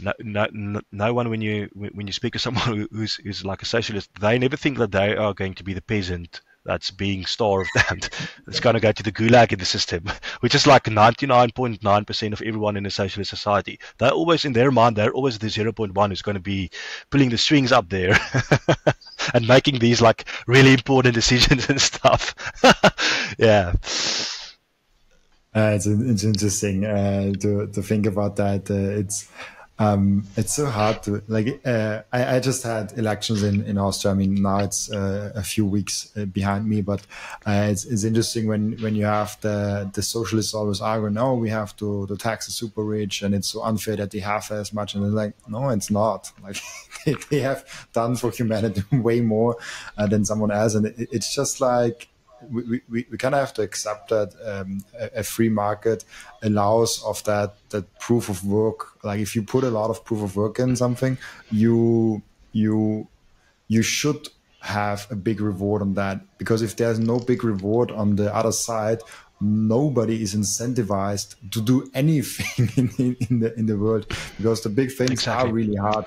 No, no, no one. When you when you speak to someone who's who's like a socialist, they never think that they are going to be the peasant that's being starved and it's going to go to the gulag in the system, which is like ninety-nine point nine percent of everyone in a socialist society. They're always, in their mind, they're always the zero point one who's going to be pulling the strings up there and making these like really important decisions and stuff. Yeah. Uh, it's, it's interesting uh, to, to think about that. Uh, it's Um, it's so hard to like. Uh, I, I just had elections in, in Austria. I mean, now it's uh, a few weeks behind me, but uh, it's, it's interesting when, when you have the the socialists always arguing, "No, we have to, to tax the super rich, and it's so unfair that they have as much." And it's like, no, it's not. Like they, they have done for humanity way more uh, than someone else, and it, it's just like. We, we, we kind of have to accept that um, a, a free market allows of that that proof of work. Like if you put a lot of proof of work in something, you you you should have a big reward on that, because if there's no big reward on the other side, nobody is incentivized to do anything in, in the in the world, because the big things exactly. are really hard.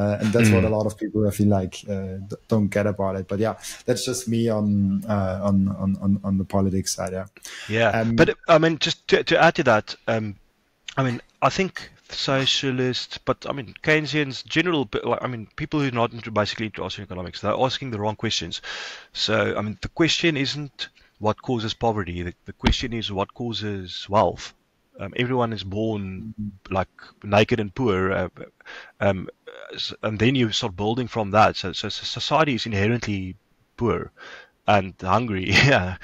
Uh, and that's what a lot of people, I feel like, uh, don't get about it. But yeah, that's just me on uh, on, on on the politics side. Yeah, yeah. Um, but I mean, just to, to add to that, um, I mean, I think socialists, but I mean, Keynesians, general, I mean, people who are not into basically into Austrian economics, they're asking the wrong questions. So I mean, the question isn't what causes poverty. The, the question is what causes wealth. Um, everyone is born like naked and poor, uh, um, and then you start building from that. So, so society is inherently poor and hungry. Yeah.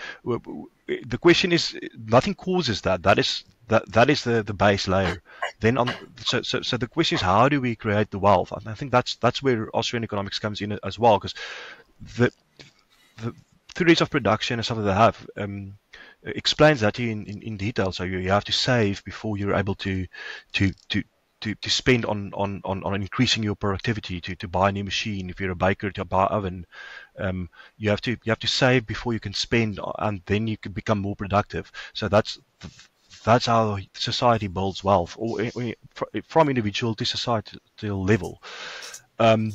The question is, nothing causes that. That is that that is the, the base layer. Then, on, so, so so the question is, how do we create the wealth? And I think that's that's where Austrian economics comes in as well, because the the theories of production and stuff that they have. Um, explains that in, in, in detail, so you, you have to save before you're able to to to to, to spend on, on, on, on increasing your productivity, to, to buy a new machine. If you're a baker, to buy an oven, um, you have to you have to save before you can spend, and then you can become more productive. So that's that's how society builds wealth, or from individual to societal level. Um,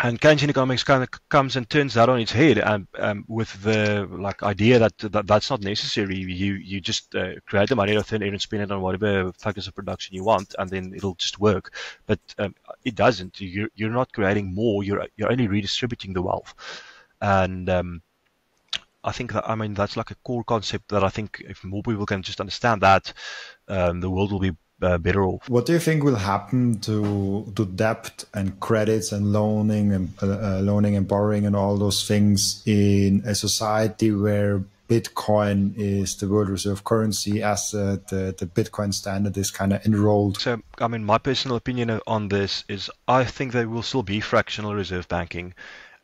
And Keynesian economics kind of comes and turns that on its head, and um, with the like idea that, that that's not necessary. You you just uh, create the money out of thin air and spend it on whatever factors of production you want, and then it'll just work. But um, it doesn't. You're you're not creating more. You're you're only redistributing the wealth. And um, I think that, I mean, that's like a core concept that I think if more people can just understand that, um, the world will be Uh, better off. What do you think will happen to to debt and credits and loaning and uh, loaning and borrowing and all those things in a society where Bitcoin is the world reserve currency, as uh, the the Bitcoin standard is kind of enrolled? So, I mean, my personal opinion on this is I think there will still be fractional reserve banking,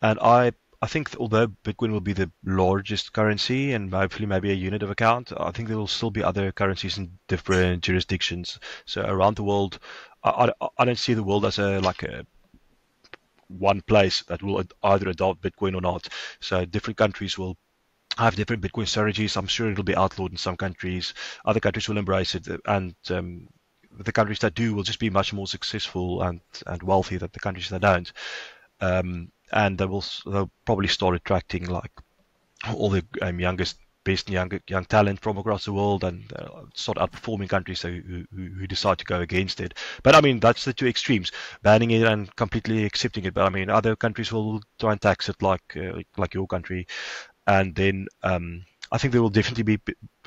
and I. I think although Bitcoin will be the largest currency and hopefully maybe a unit of account, I think there will still be other currencies in different jurisdictions. So around the world, I, I, I don't see the world as a like a one place that will either adopt Bitcoin or not. So different countries will have different Bitcoin strategies. I'm sure it'll be outlawed in some countries. Other countries will embrace it, and um, the countries that do will just be much more successful and, and wealthy than the countries that don't. Um, and they will they'll probably start attracting like all the um, youngest, best young young talent from across the world, and uh, start outperforming countries who, who who decide to go against it. But I mean, that's the two extremes: banning it and completely accepting it. But I mean, other countries will try and tax it, like uh, like your country, and then um, I think there will definitely be.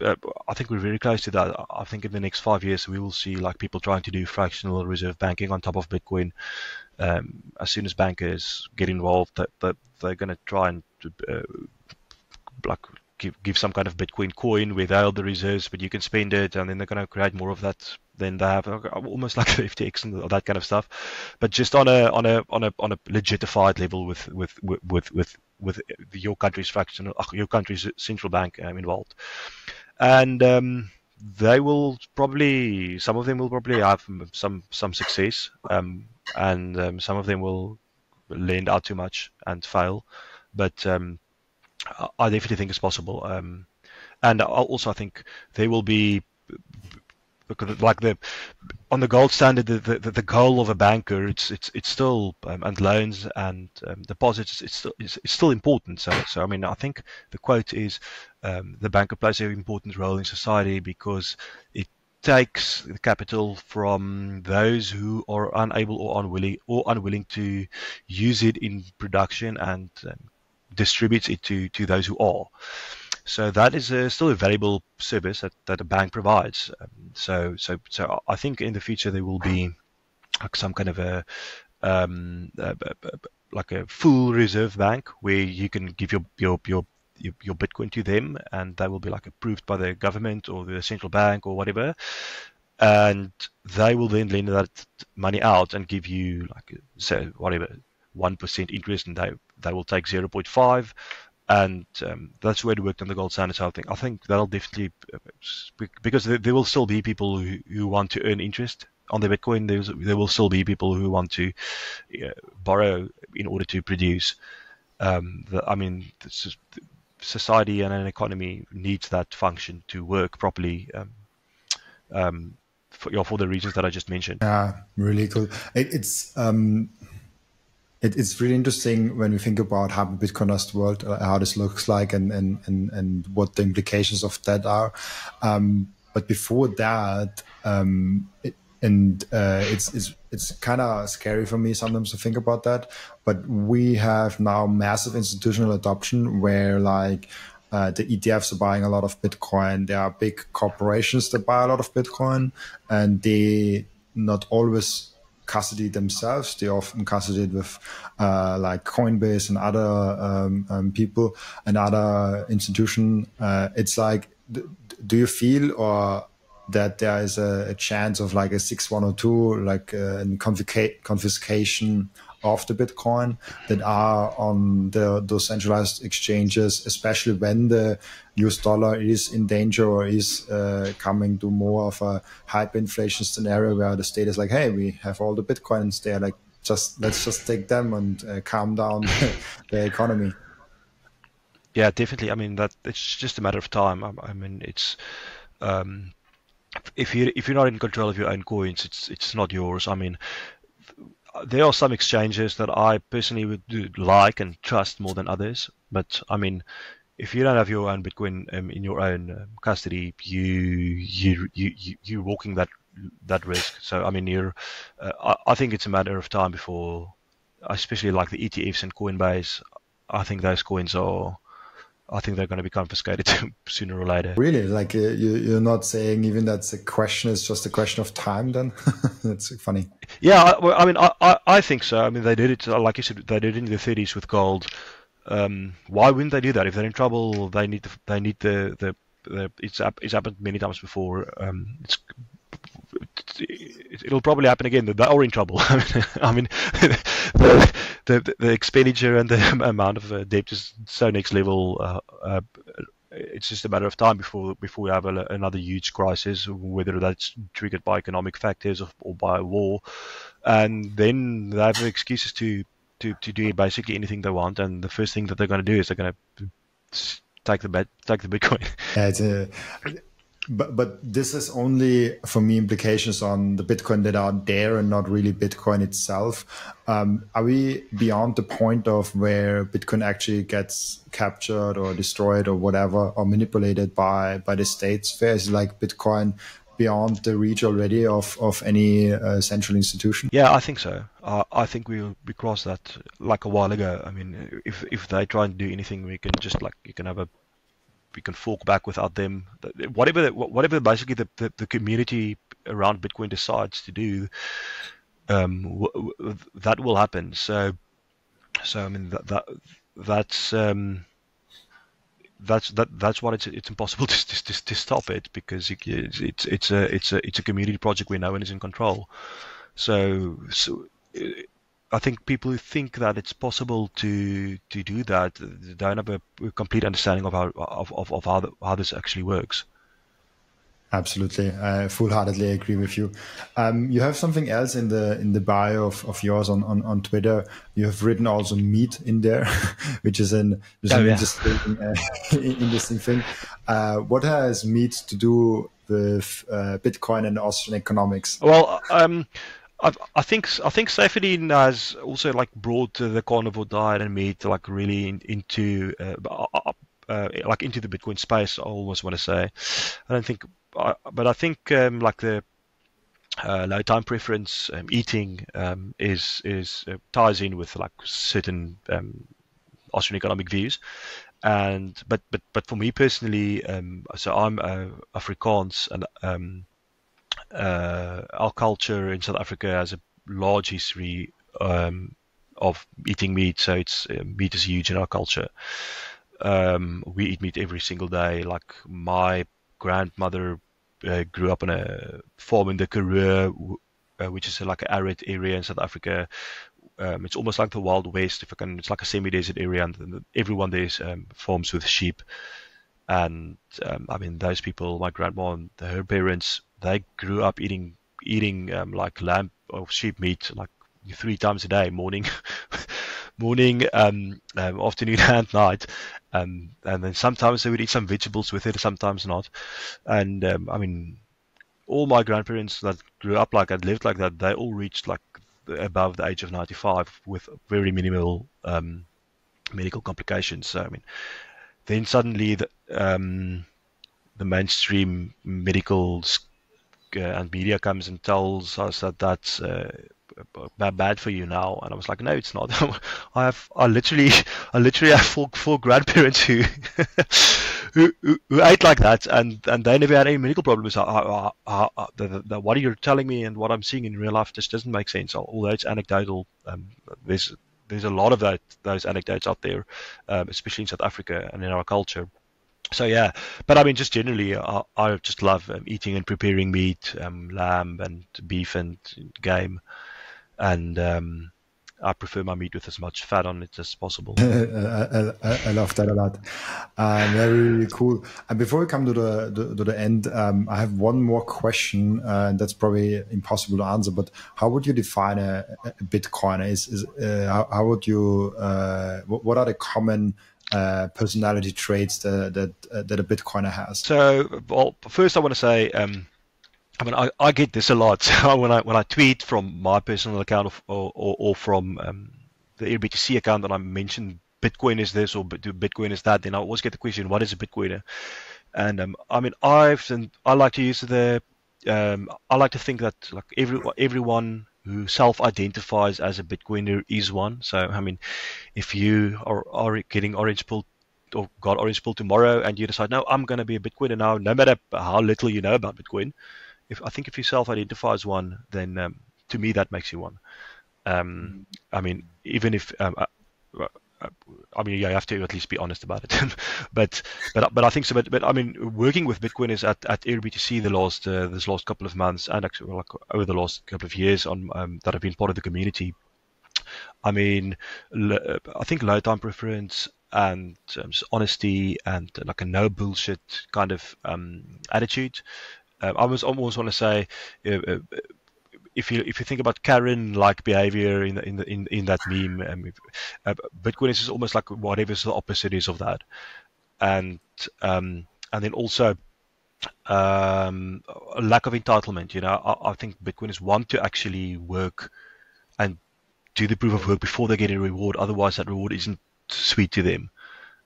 Uh, I think we're very close to that. I think in the next five years we will see like people trying to do fractional reserve banking on top of Bitcoin. Um, as soon as bankers get involved, that, that they're going to try and uh, like give, give some kind of Bitcoin coin where they hold the reserves, but you can spend it, and then they're going to create more of that. Then they have almost like F T X and that kind of stuff, but just on a on a on a on a legitified level with with with with with your country's fractional your country's central bank um, involved, and. Um, They will probably, some of them will probably have some some success, um, and um, some of them will lend out too much and fail. But um, I definitely think it's possible, um, and also I think they will be like the on the gold standard. The the, the goal of a banker, it's it's it's still um, and loans and um, deposits. It's still it's, it's still important. So so I mean, I think the quote is. Um, the banker plays an important role in society because it takes the capital from those who are unable or unwilling or unwilling to use it in production and um, distributes it to, to those who are. So that is a, still a valuable service that, that a bank provides. Um, so so so I think in the future there will be like some kind of a, um, a, a, a like a full reserve bank where you can give your your your Your, your Bitcoin to them, and they will be like approved by the government or the central bank or whatever, and they will then lend that money out and give you like so whatever one percent interest, and they they will take zero point five, and um, that's where it worked on the gold standard. So I think I think that'll definitely, because there will still be people who, who want to earn interest on their Bitcoin. There's, there will still be people who want to uh, borrow in order to produce. Um, the, I mean, this is. Society and an economy needs that function to work properly um, um, for, you know, for the reasons that I just mentioned. Yeah, really cool. It, it's um, it, it's really interesting when we think about how the Bitcoin world, uh, how this looks like, and and and and what the implications of that are. Um, but before that, um, it, and uh, it's it's it's kind of scary for me sometimes to think about that. But we have now massive institutional adoption where like uh, the E T Fs are buying a lot of Bitcoin. There are big corporations that buy a lot of Bitcoin, and they not always custody themselves. They often custody it with uh, like Coinbase and other um, um, people and other institution. Uh, it's like, do you feel or that there is a, a chance of like a six one oh two, like uh, in confisca confiscation of the Bitcoin that are on the, those centralized exchanges, especially when the U S dollar is in danger or is uh, coming to more of a hyperinflation scenario where the state is like, hey, we have all the Bitcoins there, like just let's just take them and uh, calm down the economy. Yeah, definitely. I mean, that it's just a matter of time. I, I mean, it's um, if you if you're not in control of your own coins, it's it's not yours. I mean. There are some exchanges that I personally would like and trust more than others, but I mean, if you don't have your own Bitcoin um, in your own um, custody, you you you you're walking that that risk. So I mean, you're. Uh, I, I think it's a matter of time before, especially like the E T Fs and Coinbase. I think those coins are, I think they're going to be confiscated sooner or later. Really? Like uh, you, you're not saying even that's a question, it's just a question of time then? That's funny. Yeah, I, well, I mean, I, I, I think so. I mean, they did it, like you said, they did it in the thirties with gold. Um, why wouldn't they do that? If they're in trouble, they need the, they need the, the, the it's, it's happened many times before. Um, it's, it'll probably happen again. They are in trouble. I mean, the, the the expenditure and the amount of debt is so next level. Uh, uh, it's just a matter of time before before we have a, another huge crisis, whether that's triggered by economic factors or, or by war, and then they have excuses to, to, to do basically anything they want. And the first thing that they're going to do is they're going to take the take the Bitcoin. Yeah, it's a... But, but this is only, for me, implications on the Bitcoin that are there and not really Bitcoin itself. Um, are we beyond the point of where Bitcoin actually gets captured or destroyed or whatever, or manipulated by, by the state sphere? Is like Bitcoin beyond the reach already of, of any uh, central institution? Yeah, I think so. Uh, I think we we crossed that like a while ago. I mean, if, if they try and do anything, we can just like, you can have a, we can fork back without them. Whatever, the, whatever basically the, the, the community around Bitcoin decides to do, um, w w that will happen. So, so I mean that, that that's um, that's that that's why it's it's impossible to to, to stop it, because it, it's it's a it's a it's a community project where no one is in control. So so. It, I think people who think that it's possible to to do that don't have a complete understanding of how of of, of how, the, how this actually works. Absolutely, I full-heartedly agree with you. Um, you have something else in the in the bio of, of yours on, on on Twitter. You have written also meat in there, which is an, which oh, is an yeah. interesting uh, interesting thing. Uh, what has meat to do with uh, Bitcoin and Austrian economics? Well. Um, I, I think I think Saifedean has also like brought the carnivore diet and meat like really in, into uh, uh, uh, like into the Bitcoin space. I always want to say, I don't think, uh, but I think um, like the uh, low time preference um, eating um, is is uh, ties in with like certain um, Austrian economic views, and but but but for me personally, um, so I'm uh, Afrikaans and. Um, Uh, our culture in South Africa has a large history um, of eating meat, so it's uh, meat is huge in our culture. Um, we eat meat every single day. Like my grandmother uh, grew up on a farm in the Karoo, uh, which is like an arid area in South Africa. Um, it's almost like the Wild West, if I can. It's like a semi-desert area, and everyone there is, um, farms with sheep. And um, I mean, those people, my grandma and her parents, they grew up eating eating um, like lamb or sheep meat like three times a day, morning, morning, um, um, afternoon, and night. Um, and then sometimes they would eat some vegetables with it, sometimes not. And um, I mean, all my grandparents that grew up like that, lived like that, they all reached like above the age of ninety-five with very minimal um, medical complications. So I mean. Then suddenly the, um, the mainstream medical uh, and media comes and tells us that that's uh, bad for you now, and I was like, no, it's not. I have, I literally, I literally have four, four grandparents who, who, who, who ate like that, and and they never had any medical problems. I, I, I, I, the, the, what you're telling me and what I'm seeing in real life just doesn't make sense. Although it's anecdotal, um, there's. There's a lot of that, those anecdotes out there, um, especially in South Africa and in our culture. So yeah, but I mean, just generally, I, I just love um, eating and preparing meat, um, lamb and beef and game, and um, I prefer my meat with as much fat on it as possible. I, I, I love that a lot. Uh, very, very cool. And before we come to the to, to the end, um, I have one more question, uh, and that's probably impossible to answer. But how would you define a, a Bitcoiner? Is, is uh, how, how would you? Uh, what, what are the common uh, personality traits that that, uh, that a Bitcoiner has? So, well, first I want to say. Um, I mean, I, I get this a lot. So when I when I tweet from my personal account of, or, or or from um, the AirBTC account, and I mention Bitcoin is this or Bitcoin is that, then I always get the question, "What is a Bitcoiner?" And um, I mean, I've and I like to use the um, I like to think that like every everyone who self-identifies as a Bitcoiner is one. So, I mean, if you are, are getting orange pilled or got orange pilled tomorrow and you decide, no, I'm going to be a Bitcoiner now, no matter how little you know about Bitcoin, if I think if you self-identify as one, then um, to me that makes you one. Um, I mean, even if um, I, I mean, yeah, you have to at least be honest about it. but but but I think so. But, but I mean, working with Bitcoiners at at AirBTC the last uh, this last couple of months and actually like over the last couple of years on um, that have been part of the community. I mean, I think low time preference and um, honesty and like a no bullshit kind of um, attitude. Um, I was almost want to say, uh, if you if you think about Karen-like behavior in the, in the, in in that meme, um, uh, Bitcoin is almost like whatever the opposite is of that, and um, and then also um, a lack of entitlement. You know, I, I think Bitcoiners want to actually work and do the proof of work before they get a reward. Otherwise, that reward isn't sweet to them.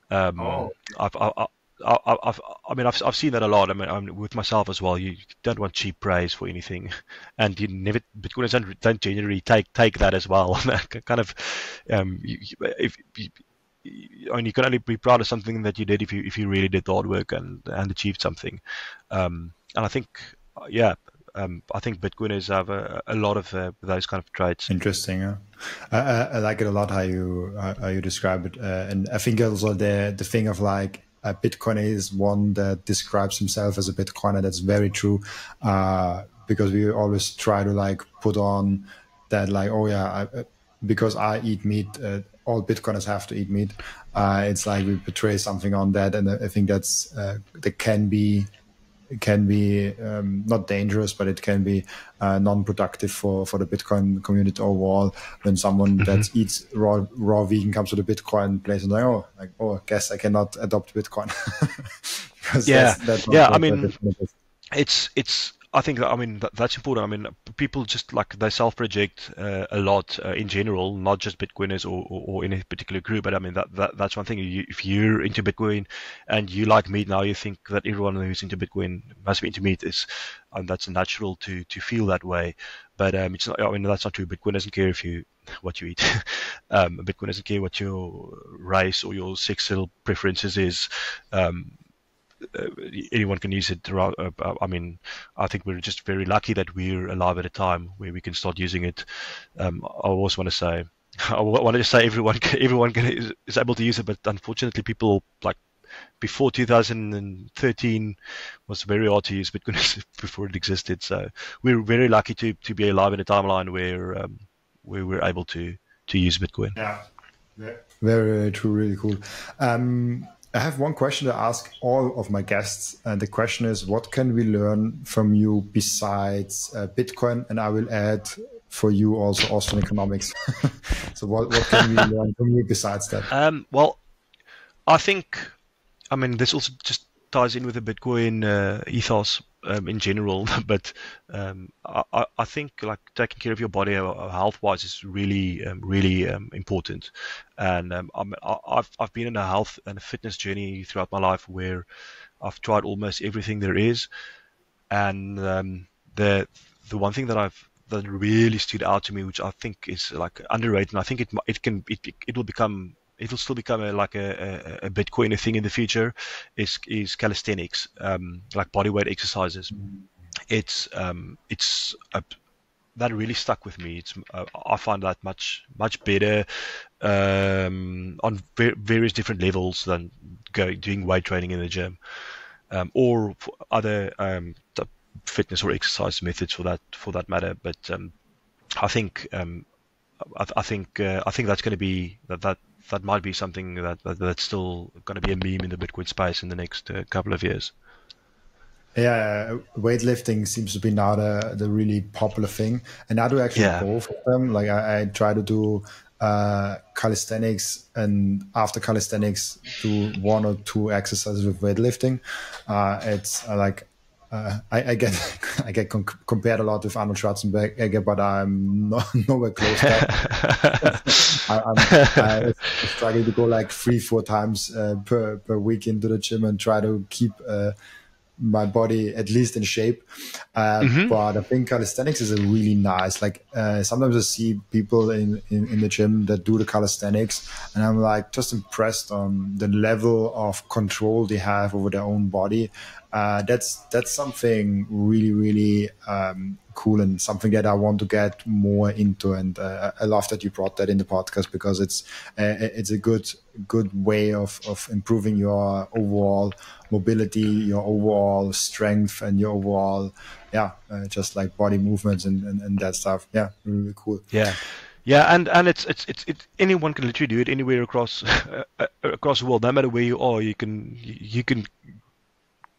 Um, oh. I've, I, I, I, I've, I mean, I've I've seen that a lot. I mean, I'm with myself as well. You don't want cheap praise for anything, and you never Bitcoiners don't, don't generally take take that as well. kind of, um, you, if you, you, I mean, you can only be proud of something that you did if you if you really did the hard work and and achieved something. Um, and I think, yeah, um, I think Bitcoiners have a, a lot of uh, those kind of traits. Interesting. Huh? I, I, I like it a lot how you how you describe it, uh, and I think also the the thing of like. A Bitcoiner is one that describes himself as a Bitcoiner. That's very true, uh, because we always try to like put on that like, oh yeah, I, because I eat meat, uh, all Bitcoiners have to eat meat. Uh, it's like we portray something on that, and I think that's uh, that can be can be um, not dangerous, but it can be uh, non-productive for for the Bitcoin community overall. When someone mm-hmm. that eats raw raw vegan comes to the Bitcoin place and like, oh, like oh, I guess I cannot adopt Bitcoin. yeah, that's, that's yeah. I mean, it's it's. I think that, I mean that, that's important. I mean, people just like they self-project uh, a lot uh, in general, not just Bitcoiners or, or, or in a particular group. But I mean that, that that's one thing. You, if you're into Bitcoin and you like meat now, you think that everyone who's into Bitcoin must be into meat. Is and that's natural to to feel that way. But um, it's not. I mean that's not true. Bitcoin doesn't care if you what you eat. um, Bitcoin doesn't care what your race or your sexual preferences is. Um, Uh, anyone can use it. To, uh, I mean, I think we're just very lucky that we're alive at a time where we can start using it. Um, I always want to say, I want to say everyone can, everyone can, is, is able to use it, but unfortunately, people like before two thousand thirteen was very hard to use Bitcoin before it existed. So we're very lucky to to be alive in a timeline where um, where we're able to to use Bitcoin. Yeah, yeah. Very, very true. Really cool. Um, I have one question to ask all of my guests, and the question is, what can we learn from you besides uh, Bitcoin? And I will add for you also Austrian economics. So what, what can we learn from you besides that? Um, well, I think, I mean, this also just ties in with the Bitcoin uh, ethos um, in general, but um, I, I think like taking care of your body health-wise is really, um, really um, important. And um, I'm, I've I've been in a health and a fitness journey throughout my life where I've tried almost everything there is, and um, the the one thing that I've that really stood out to me, which I think is like underrated, and I think it it can it it will become. It'll still become a, like a, a, a Bitcoiner thing in the future. Is is calisthenics, um, like bodyweight exercises. It's um, it's a, that really stuck with me. It's uh, I find that much much better um, on ver various different levels than going doing weight training in the gym um, or for other um, fitness or exercise methods for that for that matter. But um, I think um, I, I think uh, I think that's going to be that that. That might be something that, that that's still going to be a meme in the Bitcoin space in the next uh, couple of years. Yeah, weightlifting seems to be now the, the really popular thing, and I do actually yeah. both of them. Like I, I try to do uh, calisthenics, and after calisthenics, do one or two exercises with weightlifting. Uh, it's uh, like. Uh, I, I get I get com compared a lot with Arnold Schwarzenegger, but I'm no, nowhere close. I, I'm, I struggle to go like three, four times uh, per per week into the gym and try to keep uh, my body at least in shape. Uh, mm-hmm. But I think calisthenics is a really nice, like uh, sometimes I see people in, in, in the gym that do the calisthenics, and I'm like just impressed on the level of control they have over their own body. Uh, that's, that's something really, really um, cool and something that I want to get more into. And uh, I love that you brought that in the podcast, because it's, uh, it's a good, good way of, of improving your overall mobility, your overall strength, and your overall, yeah, uh, just like body movements and, and, and that stuff. Yeah, really, really cool. Yeah. Yeah, and and it's it's it's it, anyone can literally do it anywhere across uh, across the world, no matter where you are. You can you can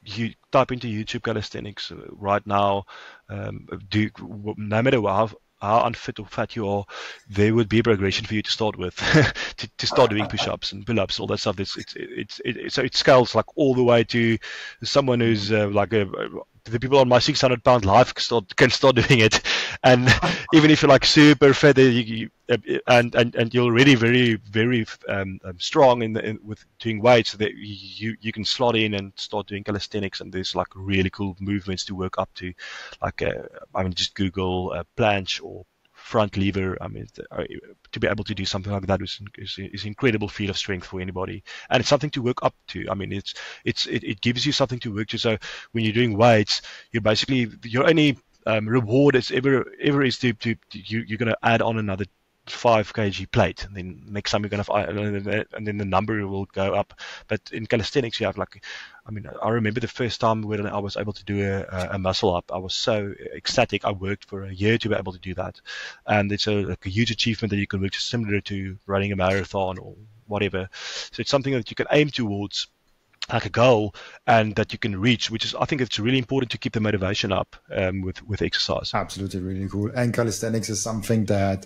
you type into YouTube calisthenics right now. Um, do no matter how how unfit or fat you are, there would be a progression for you to start with, to, to start doing push-ups and pull-ups, all that stuff. It's it's it's it, it, so it scales like all the way to someone who's uh, like a, a the people on my six hundred pound life can start, can start doing it. And even if you're like super feather, you, you, and, and, and you're already very, very um, strong in, the, in with doing weights, so that you, you can slot in and start doing calisthenics. And there's like really cool movements to work up to. Like, uh, I mean, just Google uh, planche or front lever. I mean, to be able to do something like that is, is, is an incredible field of strength for anybody, and it's something to work up to. I mean, it's it's it, it gives you something to work to. So when you're doing weights, you're basically your only um, reward is ever ever is to, to, to you you're going to add on another five kilogram plate, and then next time you're going to, and then the number will go up. But in calisthenics, you have like, I mean, I remember the first time when I was able to do a, a muscle up, I was so ecstatic. I worked for a year to be able to do that, and it's a, like a huge achievement that you can work similar to running a marathon or whatever. So it's something that you can aim towards, like a goal, and that you can reach, which is, I think it's really important to keep the motivation up um, with, with exercise. Absolutely, really cool. And calisthenics is something that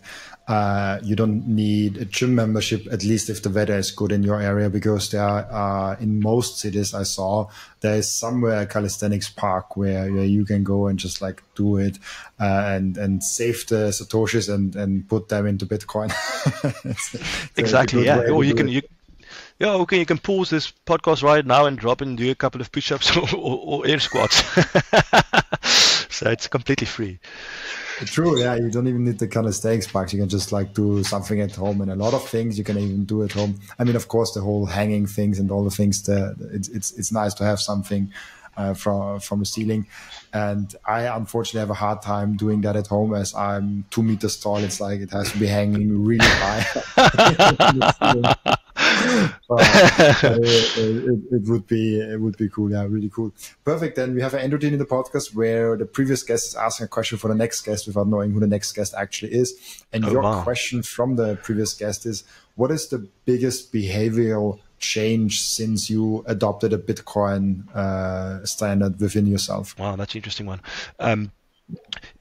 uh, you don't need a gym membership, at least if the weather is good in your area, because there are, uh, in most cities I saw, there is somewhere a calisthenics park where, where you can go and just like do it uh, and, and save the Satoshis and, and put them into Bitcoin. Exactly, yeah. Or you can... You Yeah, okay, you can pause this podcast right now and drop and do a couple of push-ups or, or, or air squats. So it's completely free. True, yeah, you don't even need the calisthenics parks. You can just like do something at home, and a lot of things you can even do at home. I mean, of course, the whole hanging things and all the things, that it's, it's, it's nice to have something uh, from, from the ceiling. And I unfortunately have a hard time doing that at home, as I'm two meters tall. It's like it has to be hanging really high. But, uh, it, it would be it would be cool, yeah, really cool. Perfect. Then we have an end routine in the podcast where the previous guest is asking a question for the next guest without knowing who the next guest actually is. And oh, your wow. question from the previous guest is, what is the biggest behavioral change since you adopted a Bitcoin uh, standard within yourself? Wow, that's an interesting one. Um,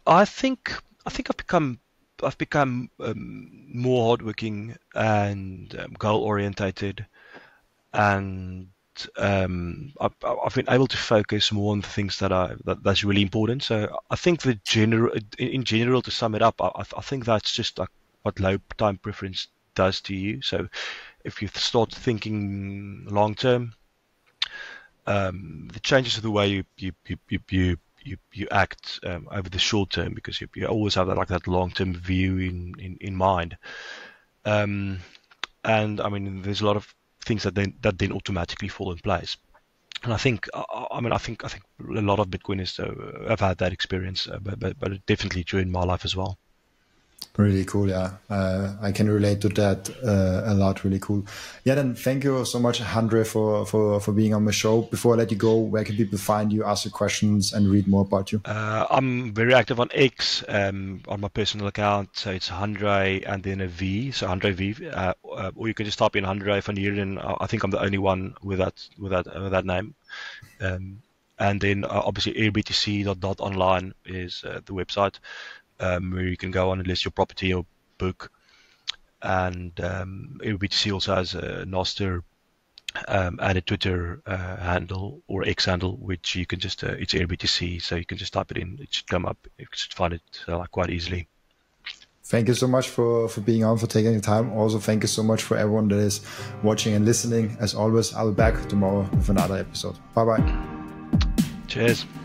I think I think I've become. I've become um, more hardworking and um, goal-orientated, and um, I, I've been able to focus more on the things that are that, that's really important. So I think the general, in general, to sum it up, I, I think that's just like what low time preference does to you. So if you start thinking long term, um, the changes of the way you you you you, you You, you act um, over the short term, because you, you always have that like that long term view in in, in mind, um, and I mean there's a lot of things that then that then automatically fall in place. And I think I, I mean I think I think a lot of Bitcoiners uh, have had that experience, uh, but, but but definitely during my life as well. Really cool, yeah. Uh, I can relate to that uh, a lot. Really cool, yeah. Then thank you so much, Andre, for for for being on my show. Before I let you go, where can people find you, ask you questions, and read more about you? Uh, I'm very active on X, um, on my personal account. So it's Andre and then a V, so Andre V. Uh, uh, or you can just type in Andre van Heerden. I think I'm the only one with that with that with that name. Um, and then uh, obviously airbtc dot online is uh, the website. Um, where you can go on and list your property or book, and um, L B T C also has a Noster um, and a Twitter uh, handle or X handle, which you can just uh, it's L B T C, so you can just type it in; it should come up. You should find it uh, quite easily. Thank you so much for, for being on, for taking the time. Also, thank you so much for everyone that is watching and listening. As always, I'll be back tomorrow with another episode. Bye bye. Cheers.